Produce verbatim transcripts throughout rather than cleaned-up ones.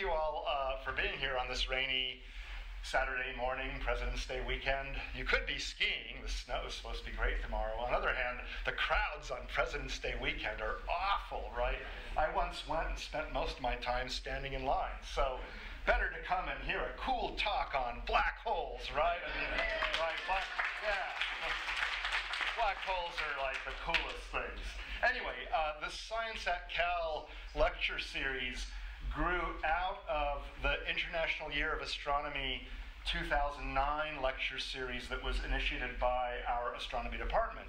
thank you all uh, for being here on this rainy Saturday morning, President's Day weekend. You could be skiing. The snow is supposed to be great tomorrow. On the other hand, the crowds on President's Day weekend are awful, right? I once went and spent most of my time standing in line. So better to come and hear a cool talk on black holes, right? I mean, right, black, yeah. Black holes are like the coolest things. Anyway, uh, the Science at Cal lecture series grew out of the International Year of Astronomy two thousand nine lecture series that was initiated by our astronomy department.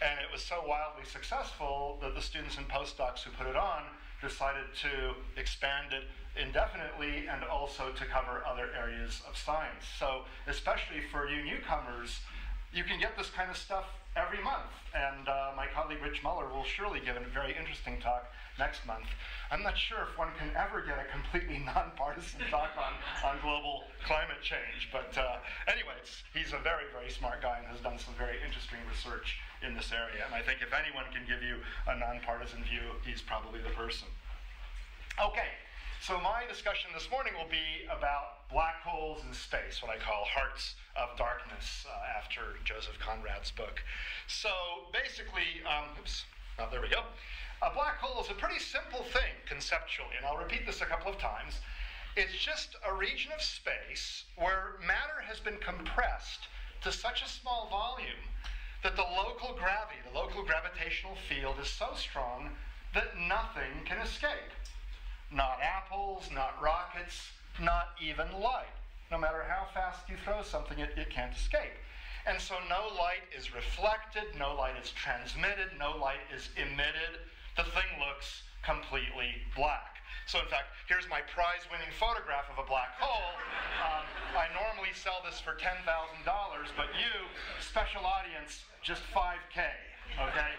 And it was so wildly successful that the students and postdocs who put it on decided to expand it indefinitely and also to cover other areas of science. So especially for you newcomers, you can get this kind of stuff every month, and uh, my colleague Rich Muller will surely give a very interesting talk next month. I'm not sure if one can ever get a completely nonpartisan talk on, on global climate change, but uh, anyways, he's a very, very smart guy and has done some very interesting research in this area, and I think if anyone can give you a nonpartisan view, he's probably the person. Okay. So my discussion this morning will be about black holes in space, what I call Hearts of Darkness, uh, after Joseph Conrad's book. So basically, um, oops, oh, there we go. A black hole is a pretty simple thing conceptually, and I'll repeat this a couple of times. It's just a region of space where matter has been compressed to such a small volume that the local gravity, the local gravitational field is so strong that nothing can escape. Not apples, not rockets, not even light. No matter how fast you throw something, it, it can't escape. And so no light is reflected, no light is transmitted, no light is emitted. The thing looks completely black. So in fact, here's my prize-winning photograph of a black hole. Um, I normally sell this for ten thousand dollars, but you, special audience, just five K, okay?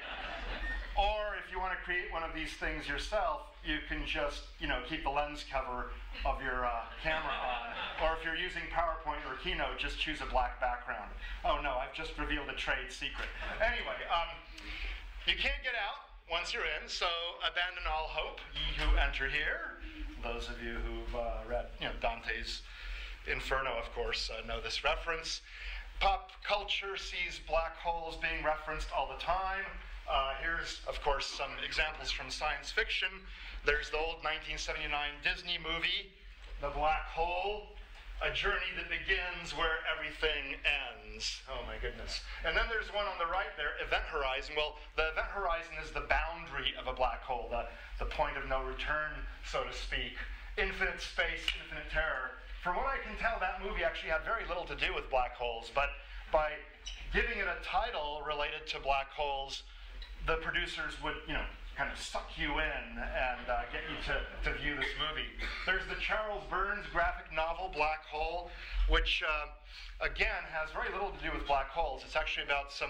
Or if you want to create one of these things yourself, you can just, you know, keep the lens cover of your uh, camera on. Or if you're using PowerPoint or Keynote, just choose a black background. Oh no, I've just revealed a trade secret. Anyway, um, you can't get out once you're in, so abandon all hope, ye who enter here. Those of you who've uh, read, you know, Dante's Inferno, of course, uh, know this reference. Pop culture sees black holes being referenced all the time. Uh, here's, of course, some examples from science fiction. There's the old nineteen seventy-nine Disney movie, The Black Hole, a journey that begins where everything ends. Oh my goodness. And then there's one on the right there, Event Horizon. Well, the event horizon is the boundary of a black hole, the, the point of no return, so to speak. Infinite space, infinite terror. From what I can tell, that movie actually had very little to do with black holes, but by giving it a title related to black holes, the producers would, you know, kind of suck you in and uh, get you to, to view this movie. There's the Charles Burns graphic novel, Black Hole, which, uh, again, has very little to do with black holes. It's actually about some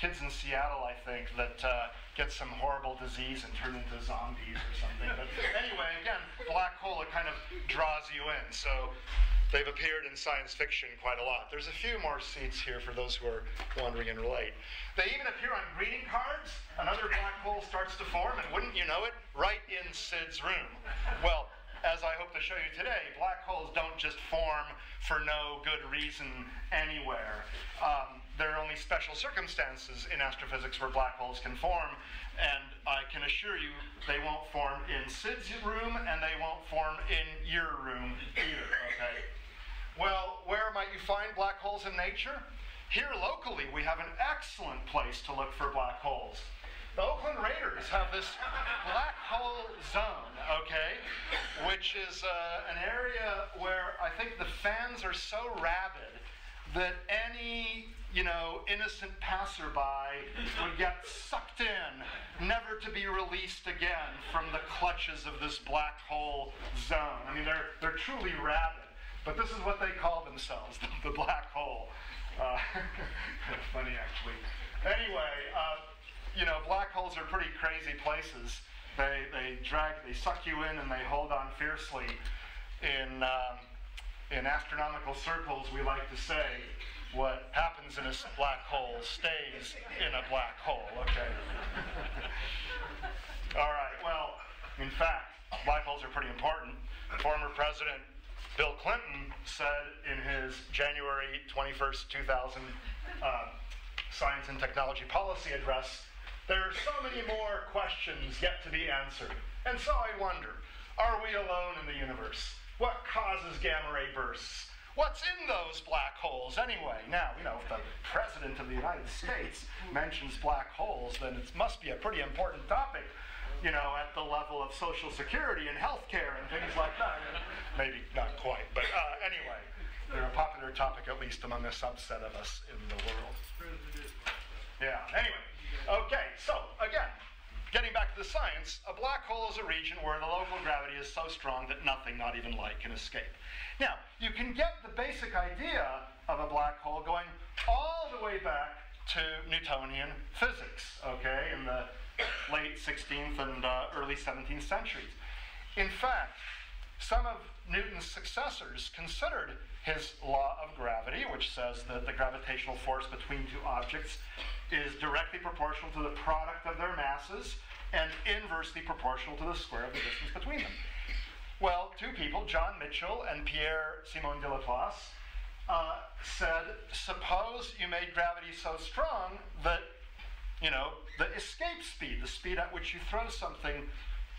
kids in Seattle, I think, that uh, get some horrible disease and turn into zombies or something. But anyway, again, black hole, it kind of draws you in. So they've appeared in science fiction quite a lot. There's a few more seats here for those who are wondering and relate. They even appear on greeting cards. Another black hole starts to form, and wouldn't you know it, right in Sid's room. Well, as I hope to show you today, black holes don't just form for no good reason anywhere. Um, there are only special circumstances in astrophysics where black holes can form, and I can assure you they won't form in Sid's room, and they won't form in your room either, okay? Well, where might you find black holes in nature? Here locally, we have an excellent place to look for black holes. The Oakland Raiders have this black hole zone, okay, which is uh, an area where I think the fans are so rabid that any, you know, innocent passerby would get sucked in, never to be released again from the clutches of this black hole zone. I mean, they're, they're truly rabid. But this is what they call themselves, the black hole. Uh, kind of funny, actually. Anyway, uh, you know, black holes are pretty crazy places. They, they drag, they suck you in, and they hold on fiercely. In, um, in astronomical circles, we like to say, what happens in a black hole stays in a black hole, okay? All right, well, in fact, black holes are pretty important. Former President Bill Clinton said in his January twenty-first, two thousand uh, Science and Technology Policy Address, there are so many more questions yet to be answered. And so I wonder, are we alone in the universe? What causes gamma ray bursts? What's in those black holes anyway? Now, you know, if the President of the United States mentions black holes, then it must be a pretty important topic, you know, at the level of Social Security and healthcare and things like that. Maybe not quite, but uh, anyway, they're a popular topic, at least among a subset of us in the world. Yeah, anyway, okay, so again, getting back to the science, a black hole is a region where the local gravity is so strong that nothing, not even light, can escape. Now, you can get the basic idea of a black hole going all the way back to Newtonian physics, okay, in the late sixteenth and uh, early seventeenth centuries. In fact, some of Newton's successors considered his law of gravity, which says that the gravitational force between two objects is directly proportional to the product of their masses and inversely proportional to the square of the distance between them. Well, two people, John Mitchell and Pierre-Simon De Laplace, uh, said, suppose you made gravity so strong that, you know, the escape speed, the speed at which you throw something,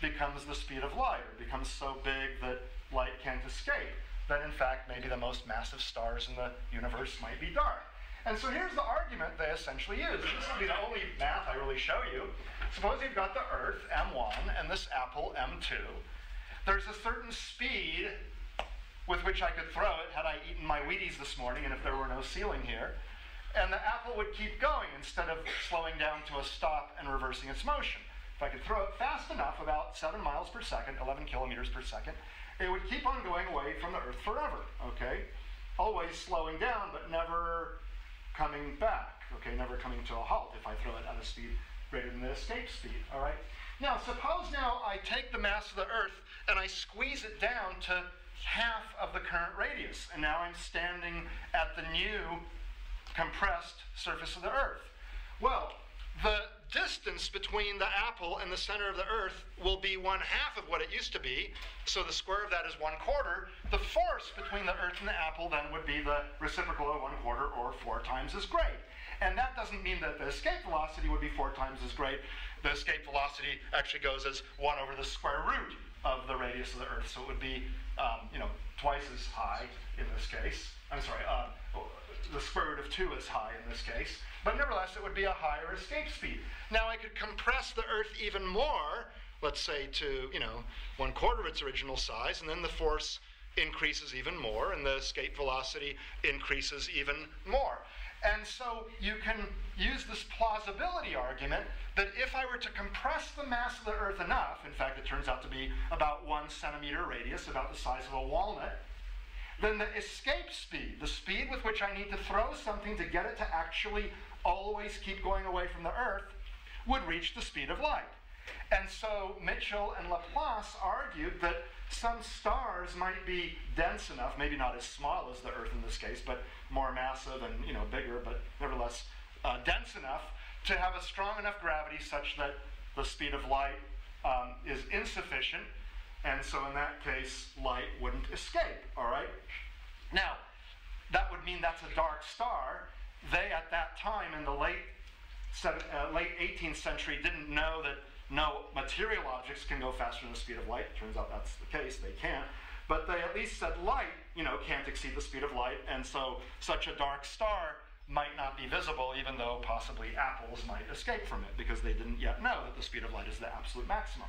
becomes the speed of light, or becomes so big that light can't escape, then in fact maybe the most massive stars in the universe might be dark. And so here's the argument they essentially use. This will be the only math I really show you. Suppose you've got the Earth, M one, and this apple, M two. There's a certain speed with which I could throw it had I eaten my Wheaties this morning and if there were no ceiling here. And the apple would keep going instead of slowing down to a stop and reversing its motion. If I could throw it fast enough, about seven miles per second, eleven kilometers per second, it would keep on going away from the Earth forever, okay? Always slowing down, but never coming back, okay? Never coming to a halt if I throw it at a speed greater than the escape speed, all right? Now, suppose now I take the mass of the Earth and I squeeze it down to half of the current radius, and now I'm standing at the new compressed surface of the Earth. Well, the distance between the apple and the center of the Earth will be one half of what it used to be, so the square of that is one quarter. The force between the Earth and the apple then would be the reciprocal of one quarter, or four times as great. And that doesn't mean that the escape velocity would be four times as great. The escape velocity actually goes as one over the square root of the radius of the Earth, so it would be, um, you know, twice as high in this case. I'm sorry, uh, the square root of two is high in this case, but nevertheless it would be a higher escape speed. Now I could compress the Earth even more, let's say to, you know, one quarter of its original size, and then the force increases even more and the escape velocity increases even more. And so you can use this plausibility argument that if I were to compress the mass of the Earth enough, in fact it turns out to be about one centimeter radius, about the size of a walnut, then the escape speed, the speed with which I need to throw something to get it to actually always keep going away from the Earth, would reach the speed of light. And so Mitchell and Laplace argued that some stars might be dense enough, maybe not as small as the Earth in this case, but more massive and, you know, bigger, but nevertheless uh, dense enough to have a strong enough gravity such that the speed of light um, is insufficient. And so in that case, light wouldn't escape, all right? Now, that would mean that's a dark star. They, at that time, in the late, uh, late eighteenth century, didn't know that no material objects can go faster than the speed of light. It turns out that's the case, they can't. But they at least said light, you know, can't exceed the speed of light, and so such a dark star might not be visible, even though possibly apples might escape from it, because they didn't yet know that the speed of light is the absolute maximum.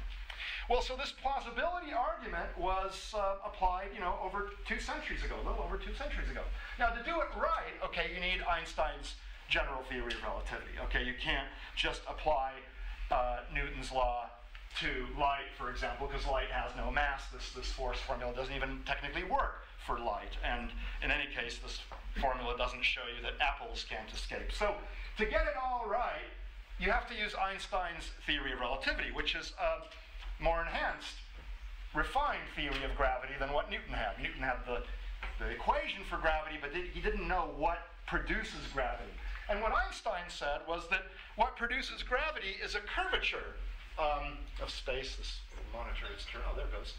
Well, so this plausibility argument was uh, applied, you know, over two centuries ago, a little over two centuries ago. Now, to do it right, okay, you need Einstein's general theory of relativity. Okay, you can't just apply uh, Newton's law to light, for example, because light has no mass. This, this force formula doesn't even technically work for light. And in any case, this formula doesn't show you that apples can't escape. So to get it all right, you have to use Einstein's theory of relativity, which is a more enhanced, refined theory of gravity than what Newton had. Newton had the, the equation for gravity, but he didn't know what produces gravity. And what Einstein said was that what produces gravity is a curvature um, of space. This monitor is turned. Oh, there it goes.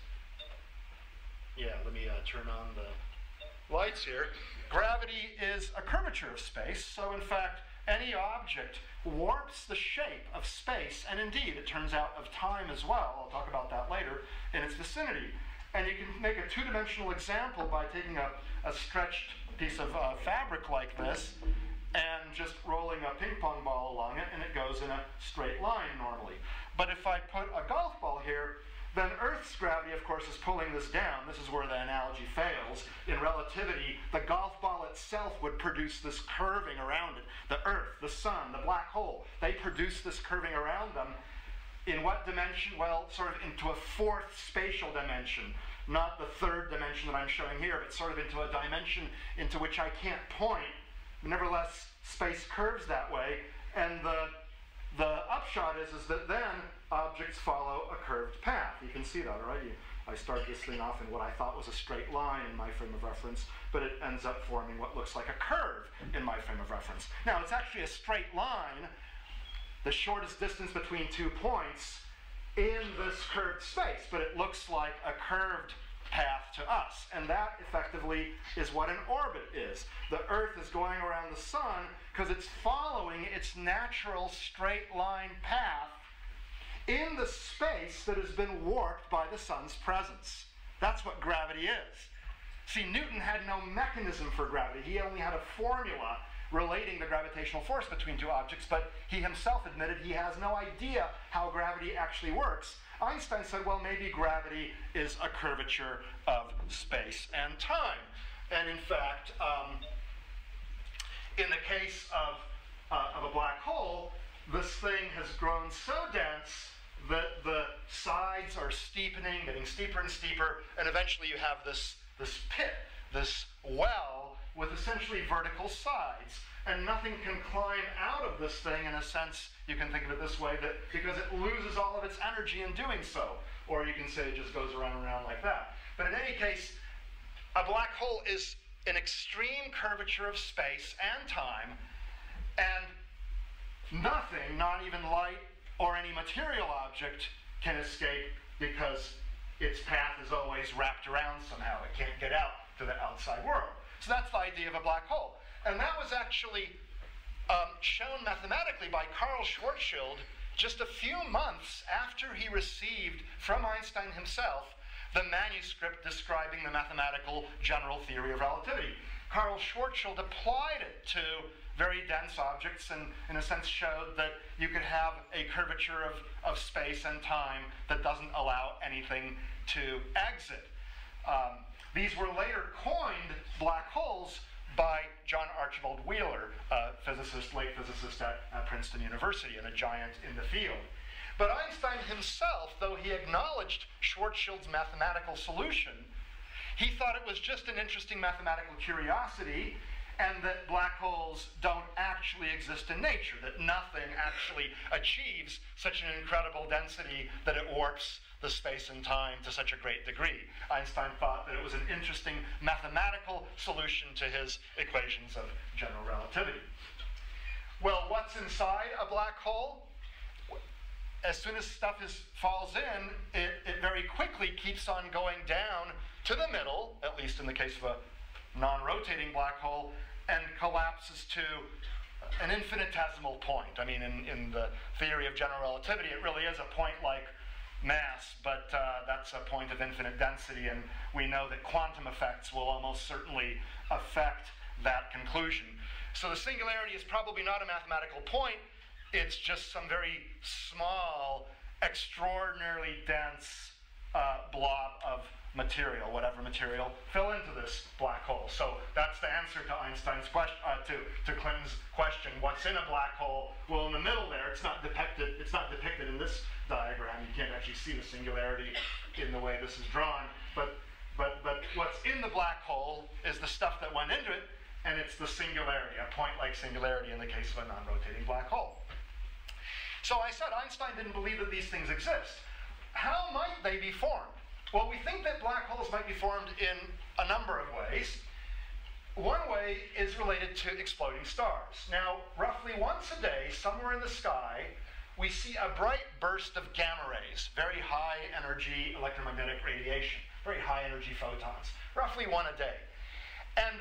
Yeah, let me uh, turn on the lights here. Gravity is a curvature of space, so in fact, any object warps the shape of space, and indeed, it turns out of time as well. I'll talk about that later, in its vicinity. And you can make a two-dimensional example by taking a, a stretched piece of uh, fabric like this and just rolling a ping pong ball along it, and it goes in a straight line normally. But if I put a golf ball here, then Earth's gravity, of course, is pulling this down. This is where the analogy fails. In relativity, the golf ball itself would produce this curving around it. The Earth, the Sun, the black hole, they produce this curving around them. In what dimension? Well, sort of into a fourth spatial dimension. Not the third dimension that I'm showing here, but sort of into a dimension into which I can't point. Nevertheless, space curves that way, and the The upshot is, is that then objects follow a curved path. You can see that, all right? I start this thing off in what I thought was a straight line in my frame of reference, but it ends up forming what looks like a curve in my frame of reference. Now, it's actually a straight line, the shortest distance between two points in this curved space, but it looks like a curved path to us. And that effectively is what an orbit is. The Earth is going around the Sun because it's following its natural straight line path in the space that has been warped by the Sun's presence. That's what gravity is. See, Newton had no mechanism for gravity. He only had a formula relating the gravitational force between two objects, but he himself admitted he has no idea how gravity actually works. Einstein said, well, maybe gravity is a curvature of space and time. And in fact, um, in the case of, uh, of a black hole, this thing has grown so dense that the sides are steepening, getting steeper and steeper, and eventually you have this, this pit, this well, with essentially vertical sides. And nothing can climb out of this thing. In a sense, you can think of it this way, that because it loses all of its energy in doing so. Or you can say it just goes around and around like that. But in any case, a black hole is an extreme curvature of space and time, and nothing, not even light or any material object, can escape because its path is always wrapped around somehow. It can't get out to the outside world. So that's the idea of a black hole. And that was actually um, shown mathematically by Karl Schwarzschild just a few months after he received from Einstein himself the manuscript describing the mathematical general theory of relativity. Karl Schwarzschild applied it to very dense objects and, in a sense, showed that you could have a curvature of, of space and time that doesn't allow anything to exit. Um, these were later coined black holes by John Archibald Wheeler, a physicist, late physicist at, at Princeton University and a giant in the field. But Einstein himself, though he acknowledged Schwarzschild's mathematical solution, he thought it was just an interesting mathematical curiosity, and that black holes don't actually exist in nature, that nothing actually achieves such an incredible density that it warps the space and time to such a great degree. Einstein thought that it was an interesting mathematical solution to his equations of general relativity. Well, what's inside a black hole? As soon as stuff is, falls in, it, it very quickly keeps on going down to the middle, at least in the case of a non-rotating black hole, and collapses to an infinitesimal point. I mean, in, in the theory of general relativity, it really is a point like mass, but uh, that's a point of infinite density, and we know that quantum effects will almost certainly affect that conclusion. So the singularity is probably not a mathematical point, it's just some very small, extraordinarily dense uh, blob of material, whatever material fell into this black hole. So that's the answer to Einstein's question, uh, to, to Clinton's question, what's in a black hole? Well, in the middle there, it's not depicted, it's not depicted in this diagram. You can't actually see the singularity in the way this is drawn. But, but, but what's in the black hole is the stuff that went into it, and it's the singularity, a point-like singularity in the case of a non-rotating black hole. So I said Einstein didn't believe that these things exist. How might they be formed? Well, we think that black holes might be formed in a number of ways. One way is related to exploding stars. Now, roughly once a day, somewhere in the sky, we see a bright burst of gamma rays, very high energy electromagnetic radiation, very high energy photons, roughly one a day. And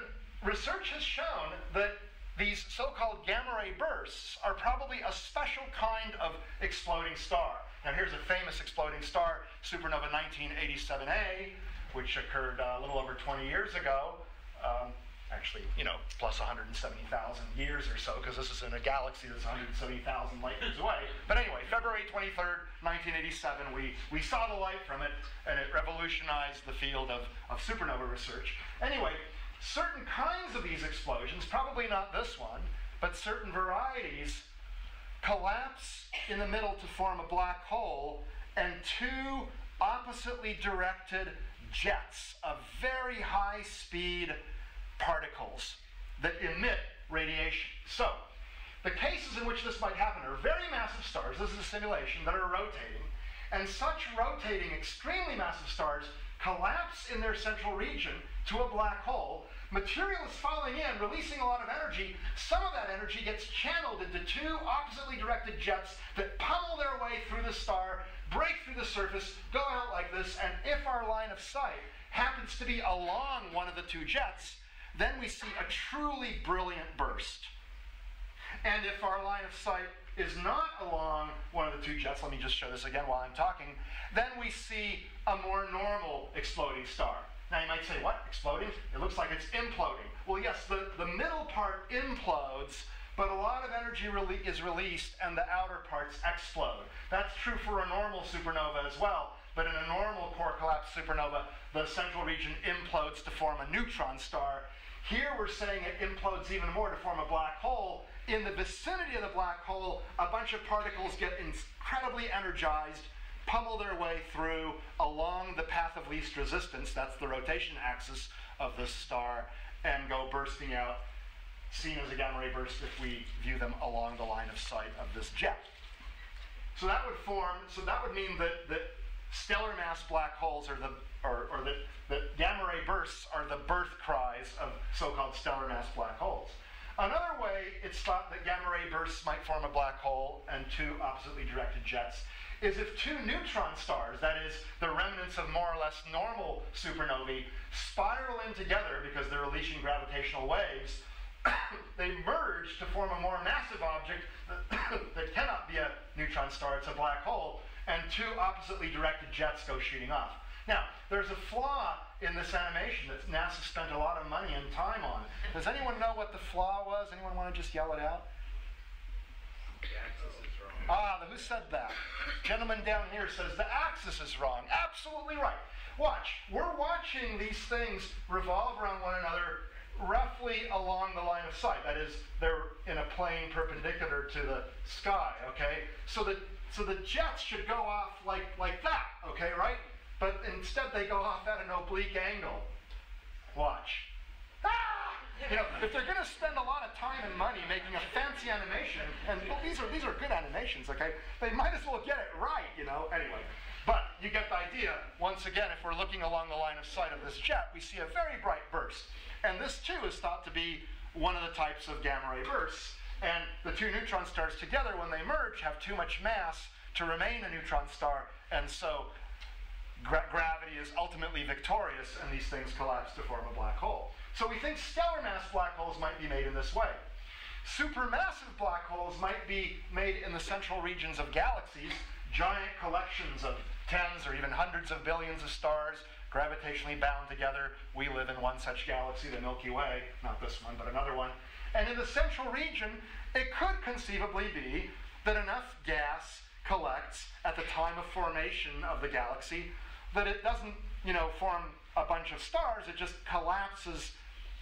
research has shown that these so-called gamma ray bursts are probably a special kind of exploding star. Now here's a famous exploding star, supernova nineteen eighty-seven A, which occurred uh, a little over twenty years ago. Um, actually, you know, plus one hundred seventy thousand years or so, because this is in a galaxy that's one hundred seventy thousand light years away. But anyway, February twenty-third, nineteen eighty-seven, we, we saw the light from it, and it revolutionized the field of, of supernova research. Anyway, certain kinds of these explosions, probably not this one, but certain varieties collapse in the middle to form a black hole, and two oppositely directed jets of very high speed particles that emit radiation. So, the cases in which this might happen are very massive stars, this is a simulation, that are rotating, and such rotating extremely massive stars collapse in their central region to a black hole. Material is falling in, releasing a lot of energy. Some of that energy gets channeled into two oppositely directed jets that pummel their way through the star, break through the surface, go out like this, and if our line of sight happens to be along one of the two jets, then we see a truly brilliant burst. And if our line of sight is not along one of the two jets, let me just show this again while I'm talking, then we see a more normal exploding star. Now you might say, what, exploding? It looks like it's imploding. Well yes, the, the middle part implodes, but a lot of energy rele- is released and the outer parts explode. That's true for a normal supernova as well, but in a normal core collapse supernova, the central region implodes to form a neutron star. Here we're saying it implodes even more to form a black hole. In the vicinity of the black hole, a bunch of particles get incredibly energized, pummel their way through along the path of least resistance, that's the rotation axis of the star, and go bursting out, seen as a gamma ray burst if we view them along the line of sight of this jet. So that would form, so that would mean that, that stellar mass black holes are the, or, or that, that gamma ray bursts are the birth cries of so-called stellar mass black holes. Another way it's thought that gamma ray bursts might form a black hole and two oppositely directed jets is if two neutron stars, that is, the remnants of more or less normal supernovae, spiral in together because they're releasing gravitational waves, they merge to form a more massive object that, that cannot be a neutron star, it's a black hole, and two oppositely directed jets go shooting off. Now, there's a flaw in this animation that NASA spent a lot of money and time on. Does anyone know what the flaw was? Anyone want to just yell it out? The axis is wrong. Ah, who said that? Gentleman down here says the axis is wrong. Absolutely right. Watch. We're watching these things revolve around one another roughly along the line of sight. That is, they're in a plane perpendicular to the sky, okay? So the, so the jets should go off like, like that, okay, right? But instead they go off at an oblique angle. Watch. Ah! You know, if they're going to spend a lot of time and money making a fancy animation, and well, these are these are good animations, okay? They might as well get it right, you know, anyway. But you get the idea. Once again, if we're looking along the line of sight of this jet, we see a very bright burst. And this too is thought to be one of the types of gamma ray bursts. And the two neutron stars together, when they merge, have too much mass to remain a neutron star, and so Gra gravity is ultimately victorious, and these things collapse to form a black hole. So we think stellar mass black holes might be made in this way. Supermassive black holes might be made in the central regions of galaxies, giant collections of tens or even hundreds of billions of stars, gravitationally bound together. We live in one such galaxy, the Milky Way, not this one, but another one. And in the central region, it could conceivably be that enough gas collects at the time of formation of the galaxy, that it doesn't, you know, form a bunch of stars, it just collapses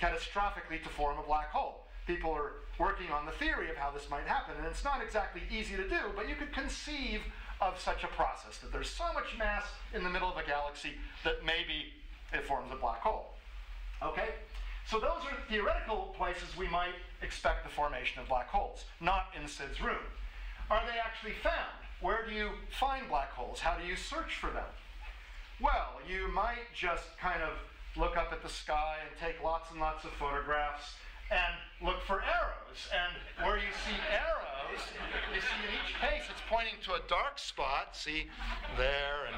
catastrophically to form a black hole. People are working on the theory of how this might happen, and it's not exactly easy to do, but you could conceive of such a process, that there's so much mass in the middle of a galaxy that maybe it forms a black hole. Okay? So those are theoretical places we might expect the formation of black holes, not in Sid's room. Are they actually found? Where do you find black holes? How do you search for them? Well, you might just kind of look up at the sky and take lots and lots of photographs and look for arrows. And where you see arrows, you see in each case it's pointing to a dark spot. See, there and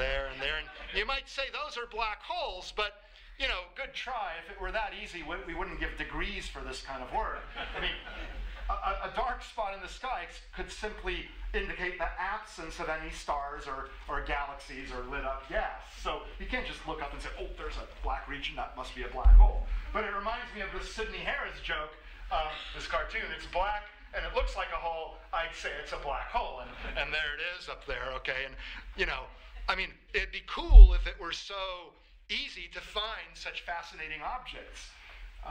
there and there. And you might say those are black holes, but you know, good try. If it were that easy, we wouldn't give degrees for this kind of work. I mean, a, a dark spot in the sky could simply indicate the absence of any stars or, or galaxies or lit up gas. So you can't just look up and say, oh, there's a black region, that must be a black hole. But it reminds me of the Sidney Harris joke, um, this cartoon. It's black and it looks like a hole. I'd say it's a black hole. And, and there it is up there, okay? And, you know, I mean, it'd be cool if it were so easy to find such fascinating objects,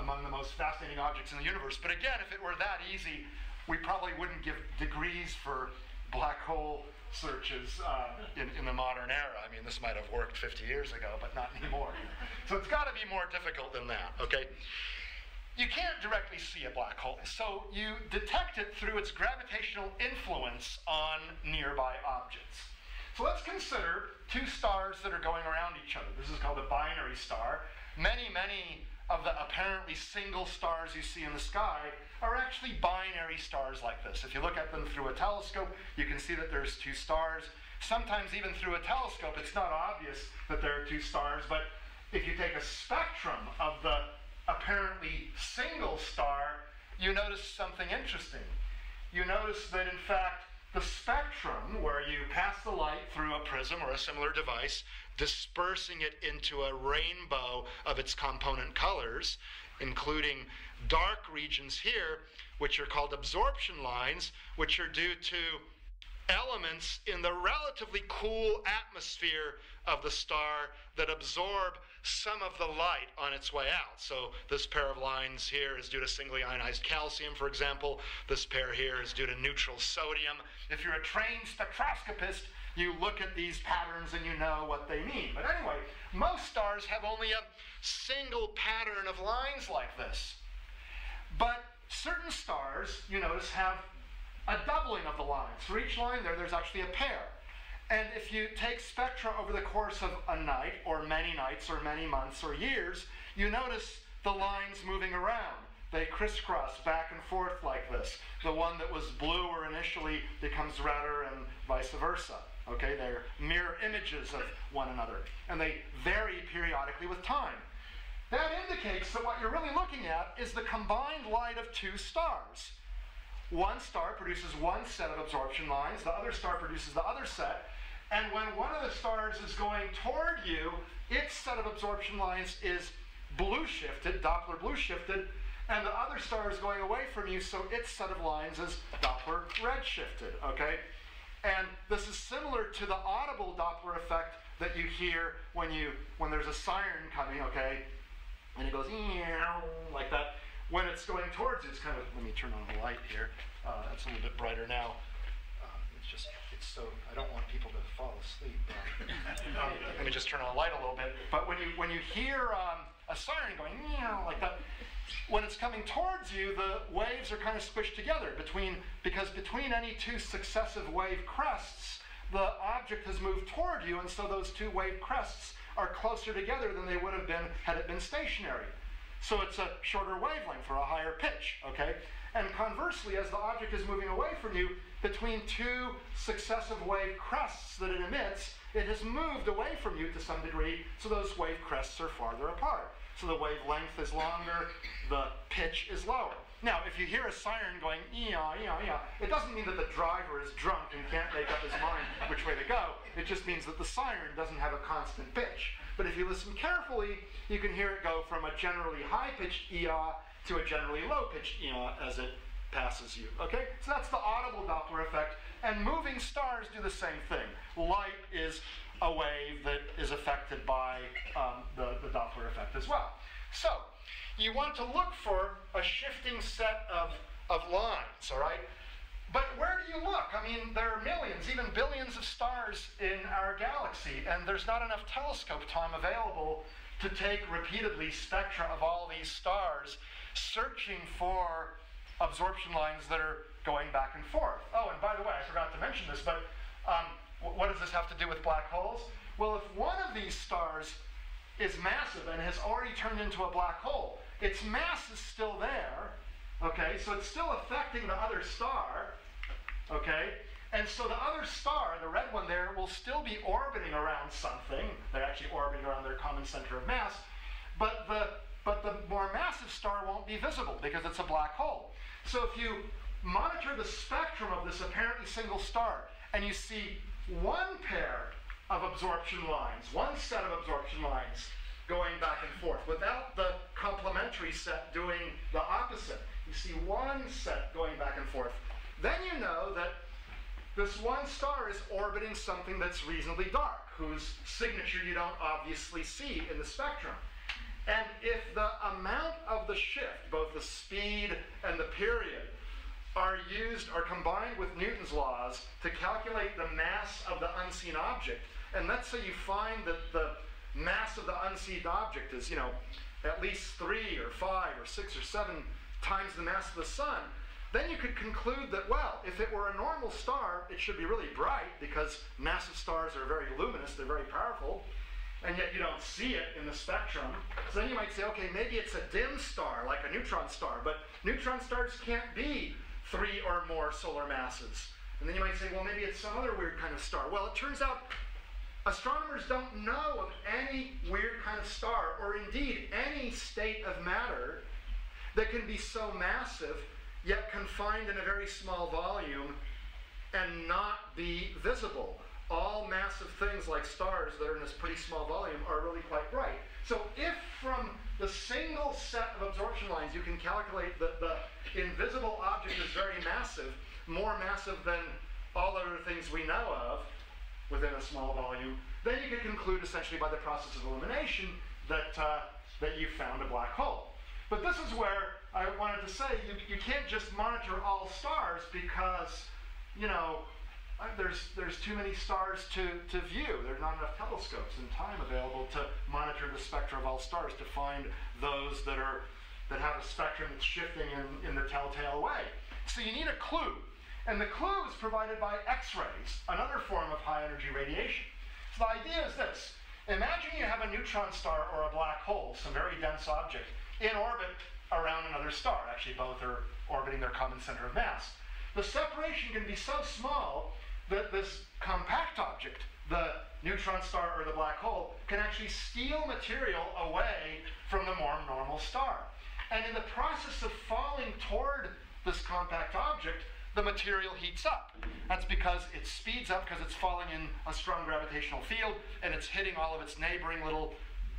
among the most fascinating objects in the universe. But again, if it were that easy, we probably wouldn't give degrees for black hole searches uh, in, in the modern era. I mean, this might have worked fifty years ago, but not anymore. So it's got to be more difficult than that, okay? You can't directly see a black hole, so you detect it through its gravitational influence on nearby objects. So let's consider two stars that are going around each other. This is called a binary star. Many, many of the apparently single stars you see in the sky are actually binary stars like this. If you look at them through a telescope, you can see that there's two stars. Sometimes even through a telescope, it's not obvious that there are two stars, but if you take a spectrum of the apparently single star, you notice something interesting. You notice that, in fact, the spectrum, where you pass the light through a prism or a similar device, dispersing it into a rainbow of its component colors, including dark regions here, which are called absorption lines, which are due to elements in the relatively cool atmosphere of the star that absorb some of the light on its way out. So this pair of lines here is due to singly ionized calcium, for example. This pair here is due to neutral sodium. If you're a trained spectroscopist, you look at these patterns and you know what they mean. But anyway, most stars have only a single pattern of lines like this. But certain stars, you notice, have a doubling of the lines. For each line there, there's actually a pair. And if you take spectra over the course of a night, or many nights, or many months, or years, you notice the lines moving around. They crisscross back and forth like this. The one that was blue or initially becomes redder, and vice versa. Okay, they're mirror images of one another. And they vary periodically with time. That indicates that what you're really looking at is the combined light of two stars. One star produces one set of absorption lines, the other star produces the other set, and when one of the stars is going toward you, its set of absorption lines is blue shifted, Doppler blue shifted, and the other star is going away from you, so its set of lines is Doppler red shifted, okay? And this is similar to the audible Doppler effect that you hear when you when there's a siren coming, okay? And it goes like that. When it's going towards you, it's kind of, let me turn on the light here. Uh, it's a little bit brighter now. Uh, it's just, it's so, I don't want people to fall asleep. But, um, let me just turn on the light a little bit. But when you when you hear um, a siren going, you know, like that, when it's coming towards you, the waves are kind of squished together between, because between any two successive wave crests, the object has moved toward you, and so those two wave crests are closer together than they would have been had it been stationary. So it's a shorter wavelength for a higher pitch, okay? And conversely, as the object is moving away from you, between two successive wave crests that it emits, it has moved away from you to some degree, so those wave crests are farther apart. So the wavelength is longer, the pitch is lower. Now, if you hear a siren going, ee-yaw, ee-yaw, ee-yaw, it doesn't mean that the driver is drunk and can't make up his mind which way to go. It just means that the siren doesn't have a constant pitch. But if you listen carefully, you can hear it go from a generally high-pitched ee-yaw to a generally low-pitched ee-yaw as it passes you, okay? So that's the audible Doppler effect, and moving stars do the same thing. Light is a wave that is affected by um, the, the Doppler effect as well. So you want to look for a shifting set of, of lines, all right? But where do you look? I mean, there are millions, even billions of stars in our galaxy, and there's not enough telescope time available to take repeatedly spectra of all these stars, searching for absorption lines that are going back and forth. Oh, and by the way, I forgot to mention this, but um, what does this have to do with black holes? Well, if one of these stars is massive and has already turned into a black hole, Its mass is still there, okay? So it's still affecting the other star, okay? And so the other star, the red one there, will still be orbiting around something. They're actually orbiting around their common center of mass, but the, but the more massive star won't be visible because it's a black hole. So if you monitor the spectrum of this apparently single star, and you see one pair of absorption lines, one set of absorption lines going back and forth, without the complementary set doing the opposite. You see one set going back and forth. Then you know that this one star is orbiting something that's reasonably dark, whose signature you don't obviously see in the spectrum. And if the amount of the shift, both the speed and the period, are used, are combined with Newton's laws to calculate the mass of the unseen object, and let's say you find that the mass of the unseen object is, you know, at least three or five or six or seven times the mass of the sun, then you could conclude that, well, if it were a normal star, it should be really bright because massive stars are very luminous, they're very powerful, and yet you don't see it in the spectrum. So then you might say, okay, maybe it's a dim star, like a neutron star, but neutron stars can't be three or more solar masses. And then you might say, well, maybe it's some other weird kind of star. Well, it turns out astronomers don't know of any weird kind of star, or indeed any state of matter that can be so massive, yet confined in a very small volume and not be visible. All massive things like stars that are in this pretty small volume are really quite bright. So if from the single set of absorption lines you can calculate that the invisible object is very massive, more massive than all other things we know of, within a small volume, then you can conclude essentially by the process of elimination that, uh, that you found a black hole. But this is where I wanted to say you, you can't just monitor all stars because, you know, there's, there's too many stars to, to view. There are not enough telescopes and time available to monitor the spectra of all stars to find those that, are, that have a spectrum that's shifting in, in the telltale way. So you need a clue. And the clue is provided by X-rays, another form of high-energy radiation. So the idea is this. Imagine you have a neutron star or a black hole, some very dense object, in orbit around another star. Actually, both are orbiting their common center of mass. The separation can be so small that this compact object, the neutron star or the black hole, can actually steal material away from the more normal star. And in the process of falling toward this compact object, the material heats up. That's because it speeds up because it's falling in a strong gravitational field and it's hitting all of its neighboring little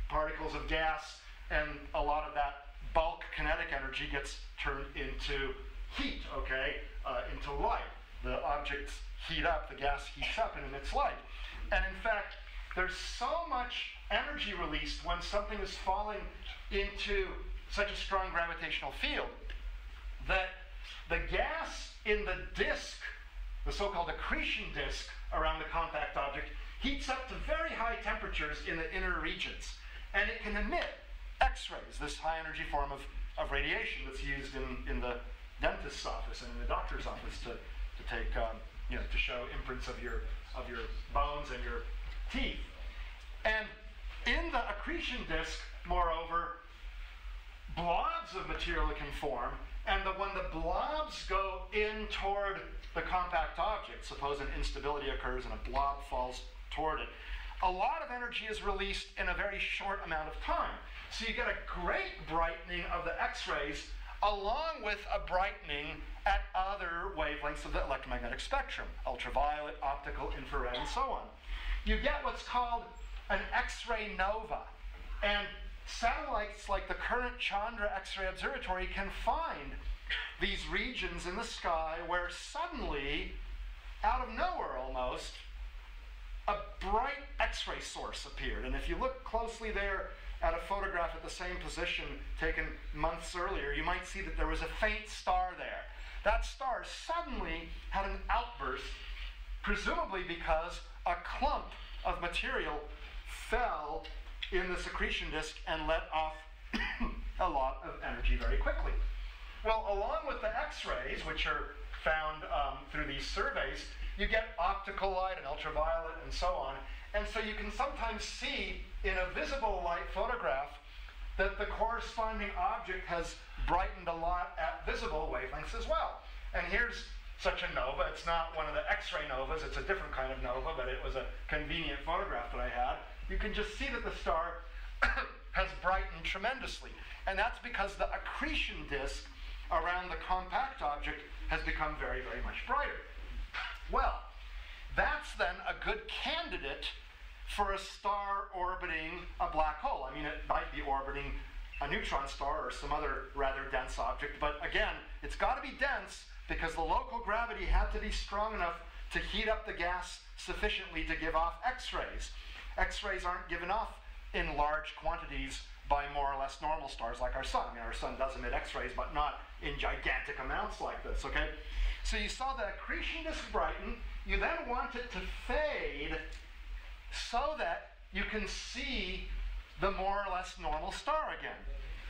particles of gas, and a lot of that bulk kinetic energy gets turned into heat, okay, uh, into light. The objects heat up, the gas heats up and emits light. And in fact, there's so much energy released when something is falling into such a strong gravitational field that the gas in the disk, the so-called accretion disk around the compact object, heats up to very high temperatures in the inner regions. And it can emit X-rays, this high-energy form of, of radiation that's used in, in the dentist's office and in the doctor's office to, to take, um, you know, to show imprints of your, of your bones and your teeth. And in the accretion disk, moreover, blobs of material can form. And the, when the blobs go in toward the compact object, suppose an instability occurs and a blob falls toward it, a lot of energy is released in a very short amount of time. So you get a great brightening of the X-rays along with a brightening at other wavelengths of the electromagnetic spectrum, ultraviolet, optical, infrared, and so on. You get what's called an X-ray nova. And satellites like the current Chandra X-ray Observatory can find these regions in the sky where suddenly, out of nowhere almost, a bright X-ray source appeared. And if you look closely there at a photograph at the same position taken months earlier, you might see that there was a faint star there. That star suddenly had an outburst, presumably because a clump of material fell in the accretion disk and let off a lot of energy very quickly. Well, along with the X-rays, which are found um, through these surveys, you get optical light and ultraviolet and so on. And so you can sometimes see in a visible light photograph that the, cor corresponding object has brightened a lot at visible wavelengths as well. And here's such a nova. It's not one of the X-ray novas. It's a different kind of nova, but it was a convenient photograph that I had. You can just see that the star has brightened tremendously. And that's because the accretion disk around the compact object has become very, very much brighter. Well, that's then a good candidate for a star orbiting a black hole. I mean, it might be orbiting a neutron star or some other rather dense object, but again, it's got to be dense because the local gravity had to be strong enough to heat up the gas sufficiently to give off X-rays. X-rays aren't given off in large quantities by more or less normal stars like our sun. I mean, our sun does emit X-rays, but not in gigantic amounts like this, okay? So you saw the accretion disk brighten. You then want it to fade so that you can see the more or less normal star again.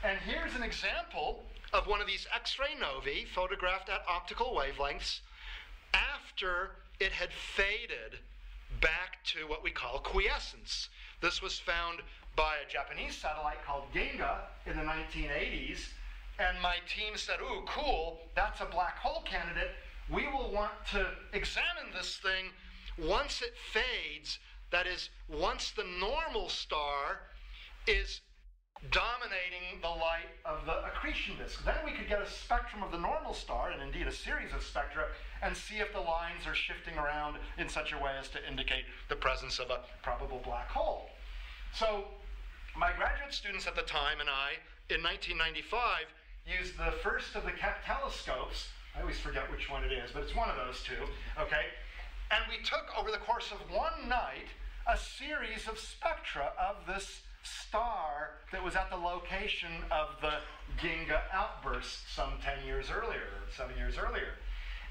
And here's an example of one of these X-ray novae photographed at optical wavelengths after it had faded back to what we call quiescence. This was found by a Japanese satellite called Ginga in the nineteen eighties, and my team said, ooh, cool, that's a black hole candidate. We will want to examine this thing once it fades, that is, once the normal star is dominating the light of the accretion disk. Then we could get a spectrum of the normal star, and indeed a series of spectra, and see if the lines are shifting around in such a way as to indicate the presence of a probable black hole. So my graduate students at the time and I, in nineteen ninety-five, used the first of the Keck telescopes. I always forget which one it is, but it's one of those two, okay? And we took, over the course of one night, a series of spectra of this star that was at the location of the Ginga outburst some ten years earlier, or seven years earlier.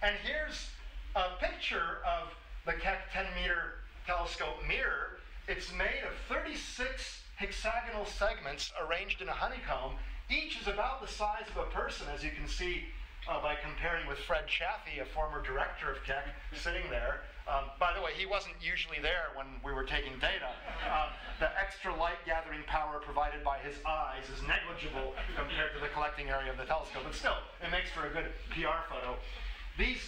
And here's a picture of the Keck ten meter telescope mirror. It's made of thirty-six hexagonal segments arranged in a honeycomb. Each is about the size of a person, as you can see uh, by comparing with Fred Chaffee, a former director of Keck, sitting there. Um, by the way, he wasn't usually there when we were taking data. Um, the extra light gathering power provided by his eyes is negligible compared to the collecting area of the telescope, but still, it makes for a good P R photo. These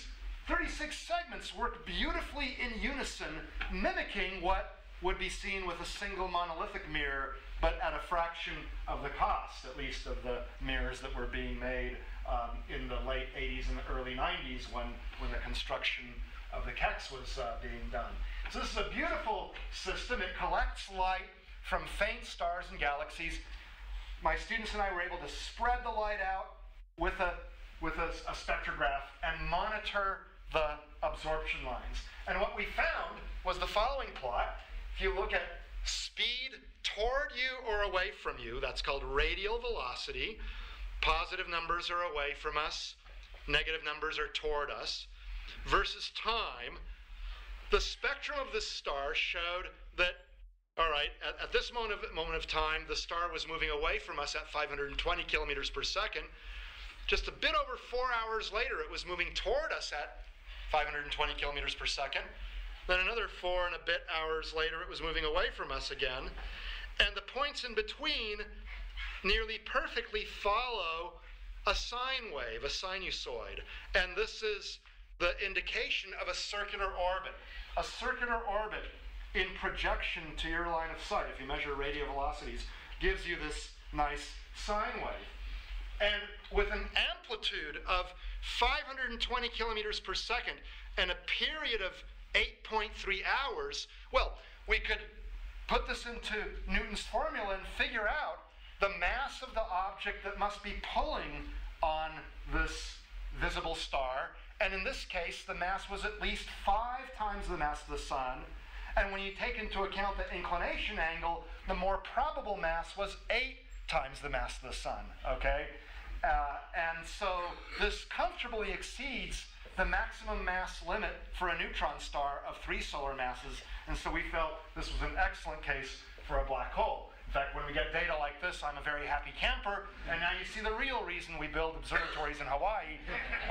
thirty-six segments work beautifully in unison, mimicking what would be seen with a single monolithic mirror, but at a fraction of the cost, at least, of the mirrors that were being made um, in the late eighties and the early nineties when, when the construction of the Kecks was uh, being done. So this is a beautiful system. It collects light from faint stars and galaxies. My students and I were able to spread the light out with a, with a, a spectrograph and monitor the absorption lines. And what we found was the following plot. If you look at speed toward you or away from you, that's called radial velocity. Positive numbers are away from us, negative numbers are toward us, versus time, the spectrum of this star showed that, all right, at, at this moment of, moment of time, the star was moving away from us at five hundred twenty kilometers per second. Just a bit over four hours later, it was moving toward us at five hundred twenty kilometers per second. Then another four and a bit hours later, it was moving away from us again. And the points in between nearly perfectly follow a sine wave, a sinusoid. And this is the indication of a circular orbit. A circular orbit in projection to your line of sight, if you measure radial velocities, gives you this nice sine wave. And with an amplitude of five hundred twenty kilometers per second and a period of eight point three hours, well, we could put this into Newton's formula and figure out the mass of the object that must be pulling on this visible star. And in this case, the mass was at least five times the mass of the sun. And when you take into account the inclination angle, the more probable mass was eight times the mass of the sun, okay? Uh, and so this comfortably exceeds the maximum mass limit for a neutron star of three solar masses. And so we felt this was an excellent case for a black hole. In fact, when we get data like this, I'm a very happy camper. And now you see the real reason we build observatories in Hawaii.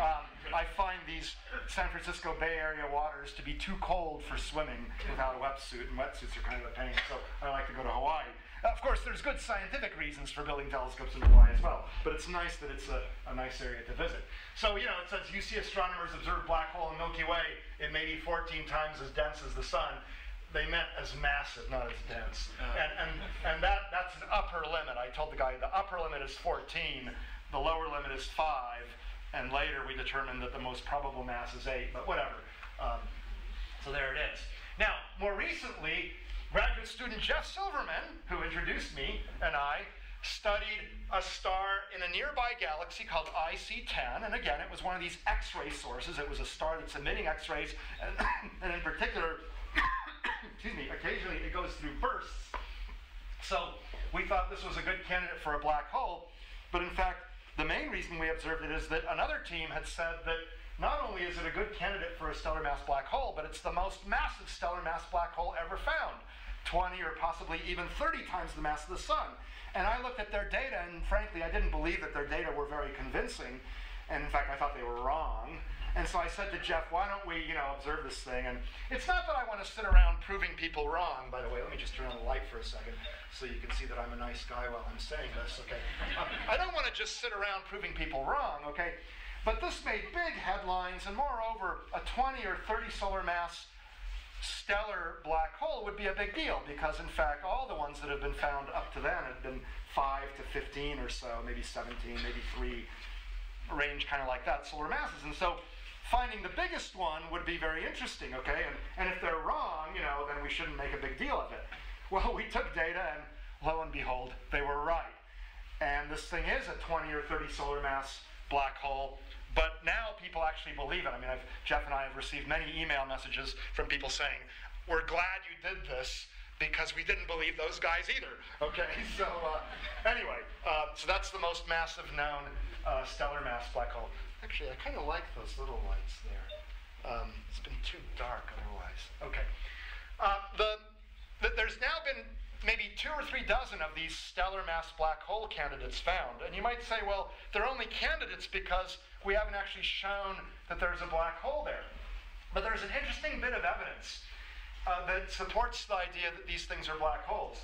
Um, I find these San Francisco Bay Area waters to be too cold for swimming without a wetsuit, and wetsuits are kind of a pain, so I like to go to Hawaii. Of course, there's good scientific reasons for building telescopes in Hawaii as well, but it's nice that it's a, a nice area to visit. So, you know, it says U C astronomers observed black hole in Milky Way. It may be fourteen times as dense as the sun. They meant as massive, not as dense. And, and, and that, that's an upper limit. I told the guy the upper limit is fourteen, the lower limit is five, and later we determined that the most probable mass is eight, but whatever. Um, so there it is. Now, more recently, graduate student Jeff Silverman, who introduced me, and I studied a star in a nearby galaxy called I C ten, and again, it was one of these X-ray sources. It was a star that's emitting X-rays, and, and in particular, excuse me, occasionally it goes through bursts. So we thought this was a good candidate for a black hole, but in fact, the main reason we observed it is that another team had said that not only is it a good candidate for a stellar mass black hole, but it's the most massive stellar mass black hole ever found, twenty or possibly even thirty times the mass of the sun. And I looked at their data, and frankly, I didn't believe that their data were very convincing. And in fact, I thought they were wrong. And so I said to Jeff, why don't we, you know, observe this thing? And it's not that I want to sit around proving people wrong. By the way, let me just turn on the light for a second so you can see that I'm a nice guy while I'm saying this, okay? um, I don't want to just sit around proving people wrong, okay? But this made big headlines, and moreover, a twenty or thirty solar mass stellar black hole would be a big deal, because in fact, all the ones that have been found up to then have been five to fifteen or so, maybe seventeen, maybe three, range kind of like that, solar masses. And so finding the biggest one would be very interesting, okay? And, and if they're wrong, you know, then we shouldn't make a big deal of it. Well, we took data, and lo and behold, they were right. And this thing is a twenty or thirty solar mass black hole, but now people actually believe it. I mean, I've, Jeff and I have received many email messages from people saying, we're glad you did this, because we didn't believe those guys either, okay? So uh, anyway, uh, so that's the most massive known uh, stellar mass black hole. Actually, I kind of like those little lights there. Um, it's been too dark otherwise. Okay. Uh, the, the, there's now been maybe two or three dozen of these stellar mass black hole candidates found. And you might say, well, they're only candidates because we haven't actually shown that there's a black hole there. But there's an interesting bit of evidence Uh, that supports the idea that these things are black holes.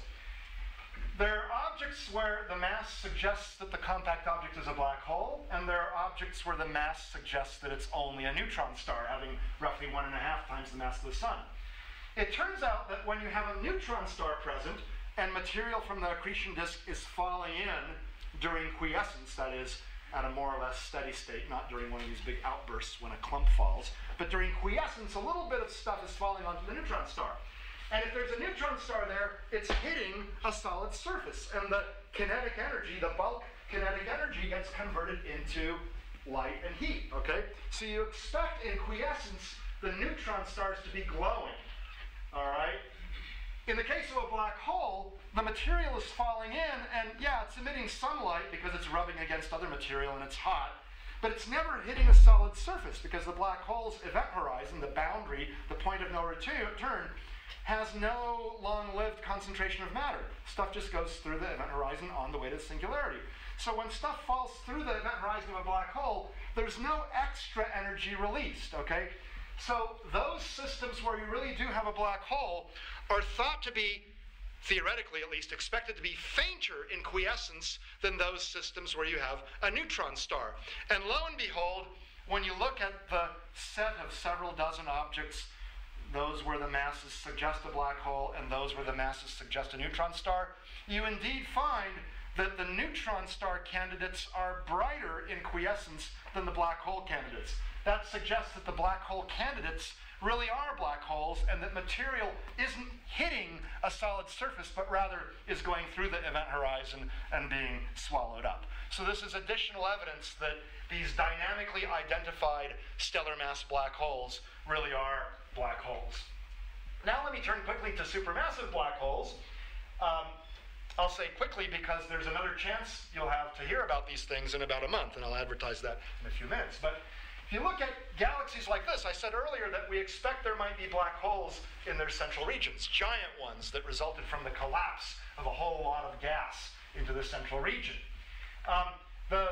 There are objects where the mass suggests that the compact object is a black hole, and there are objects where the mass suggests that it's only a neutron star, having roughly one and a half times the mass of the sun. It turns out that when you have a neutron star present, and material from the accretion disk is falling in during quiescence, that is, at a more or less steady state, not during one of these big outbursts when a clump falls, but during quiescence, a little bit of stuff is falling onto the neutron star. And if there's a neutron star there, it's hitting a solid surface, and the kinetic energy, the bulk kinetic energy, gets converted into light and heat, okay? So you expect in quiescence the neutron stars to be glowing, all right? In the case of a black hole, the material is falling in, and yeah, it's emitting some light because it's rubbing against other material and it's hot, but it's never hitting a solid surface because the black hole's event horizon, the boundary, the point of no return, has no long-lived concentration of matter. Stuff just goes through the event horizon on the way to singularity. So when stuff falls through the event horizon of a black hole, there's no extra energy released, okay? So those systems where you really do have a black hole are thought to be, theoretically at least, expected to be fainter in quiescence than those systems where you have a neutron star. And lo and behold, when you look at the set of several dozen objects, those where the masses suggest a black hole and those where the masses suggest a neutron star, you indeed find that the neutron star candidates are brighter in quiescence than the black hole candidates. That suggests that the black hole candidates really are black holes, and that material isn't hitting a solid surface, but rather is going through the event horizon and being swallowed up. So this is additional evidence that these dynamically identified stellar mass black holes really are black holes. Now let me turn quickly to supermassive black holes. Um, I'll say quickly because there's another chance you'll have to hear about these things in about a month, and I'll advertise that in a few minutes. But if you look at galaxies like this, I said earlier that we expect there might be black holes in their central regions, giant ones that resulted from the collapse of a whole lot of gas into the central region. Um, the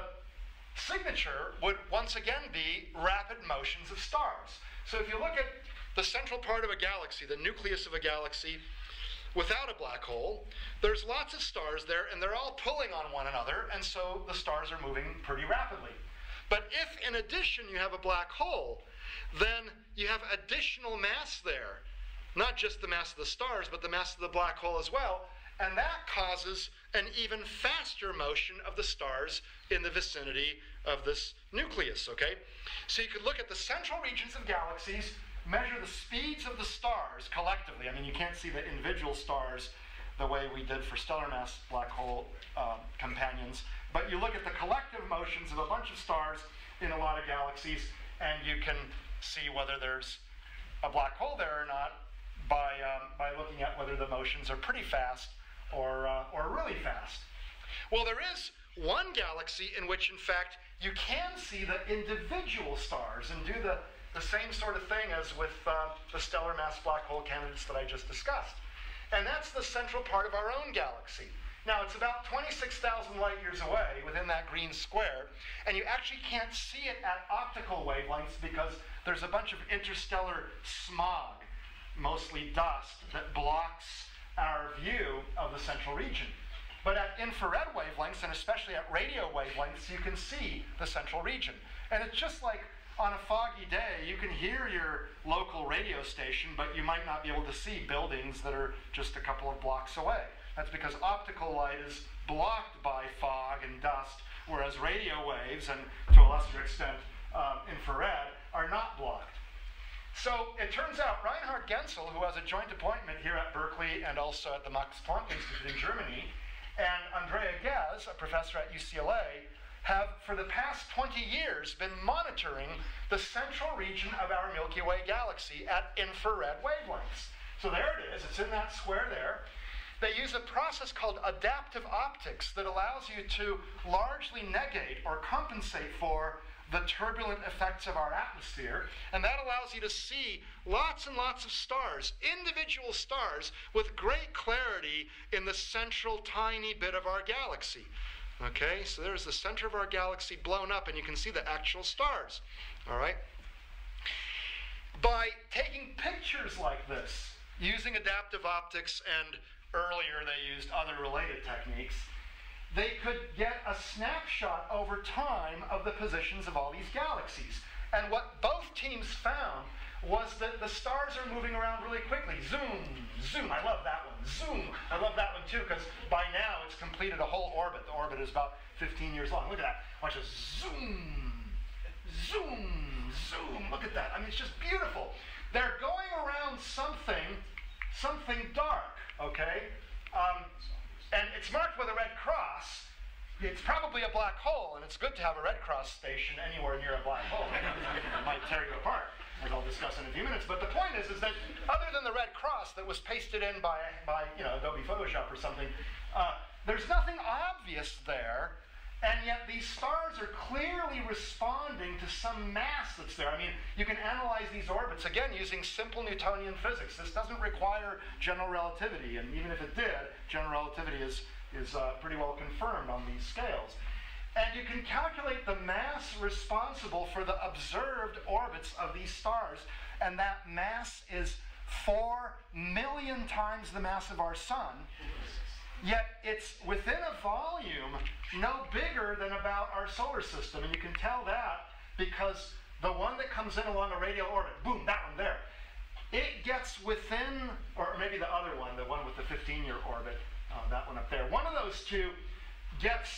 signature would once again be rapid motions of stars. So if you look at the central part of a galaxy, the nucleus of a galaxy, without a black hole, there's lots of stars there, and they're all pulling on one another, and so the stars are moving pretty rapidly. But if, in addition, you have a black hole, then you have additional mass there, not just the mass of the stars, but the mass of the black hole as well, and that causes an even faster motion of the stars in the vicinity of this nucleus, okay? So you could look at the central regions of galaxies, measure the speeds of the stars collectively. I mean, you can't see the individual stars the way we did for stellar mass black hole uh, companions, but you look at the collective motions of a bunch of stars in a lot of galaxies, and you can see whether there's a black hole there or not by, um, by looking at whether the motions are pretty fast or, uh, or really fast. Well, there is one galaxy in which, in fact, you can see the individual stars and do the, the same sort of thing as with uh, the stellar mass black hole candidates that I just discussed. And that's the central part of our own galaxy. Now, it's about twenty-six thousand light years away within that green square, and you actually can't see it at optical wavelengths because there's a bunch of interstellar smog, mostly dust, that blocks our view of the central region. But at infrared wavelengths, and especially at radio wavelengths, you can see the central region. And it's just like on a foggy day, you can hear your local radio station, but you might not be able to see buildings that are just a couple of blocks away. That's because optical light is blocked by fog and dust, whereas radio waves, and to a lesser extent, um, infrared, are not blocked. So it turns out Reinhard Genzel, who has a joint appointment here at Berkeley and also at the Max Planck Institute in Germany, and Andrea Ghez, a professor at U C L A, have for the past twenty years been monitoring the central region of our Milky Way galaxy at infrared wavelengths. So there it is, it's in that square there. They use a process called adaptive optics that allows you to largely negate or compensate for the turbulent effects of our atmosphere, and that allows you to see lots and lots of stars, individual stars, with great clarity in the central tiny bit of our galaxy. Okay, so there's the center of our galaxy blown up, and you can see the actual stars, all right? By taking pictures like this, using adaptive optics, and earlier they used other related techniques, they could get a snapshot over time of the positions of all these galaxies. And what both teams found was that the stars are moving around really quickly. Zoom, zoom, I love that one. Zoom, I love that one too, because by now it's completed a whole orbit. The orbit is about fifteen years long. Look at that. Watch this. Zoom, zoom, zoom. Look at that. I mean, it's just beautiful. They're going around something, something dark, okay? Um, and it's marked with a red cross. It's probably a black hole, and it's good to have a Red Cross station anywhere near a black hole. It might tear you apart, as I'll discuss in a few minutes. But the point is, is that other than the Red Cross that was pasted in by, by you know, Adobe Photoshop or something, uh, there's nothing obvious there, and yet these stars are clearly responding to some mass that's there. I mean, you can analyze these orbits, again, using simple Newtonian physics. This doesn't require general relativity, and even if it did, general relativity is is uh, pretty well confirmed on these scales. And you can calculate the mass responsible for the observed orbits of these stars, and that mass is four million times the mass of our sun, yet it's within a volume no bigger than about our solar system. And you can tell that because the one that comes in along a radial orbit, boom, that one there, it gets within, or maybe the other one, the one with the fifteen year orbit, Uh, that one up there. One of those two gets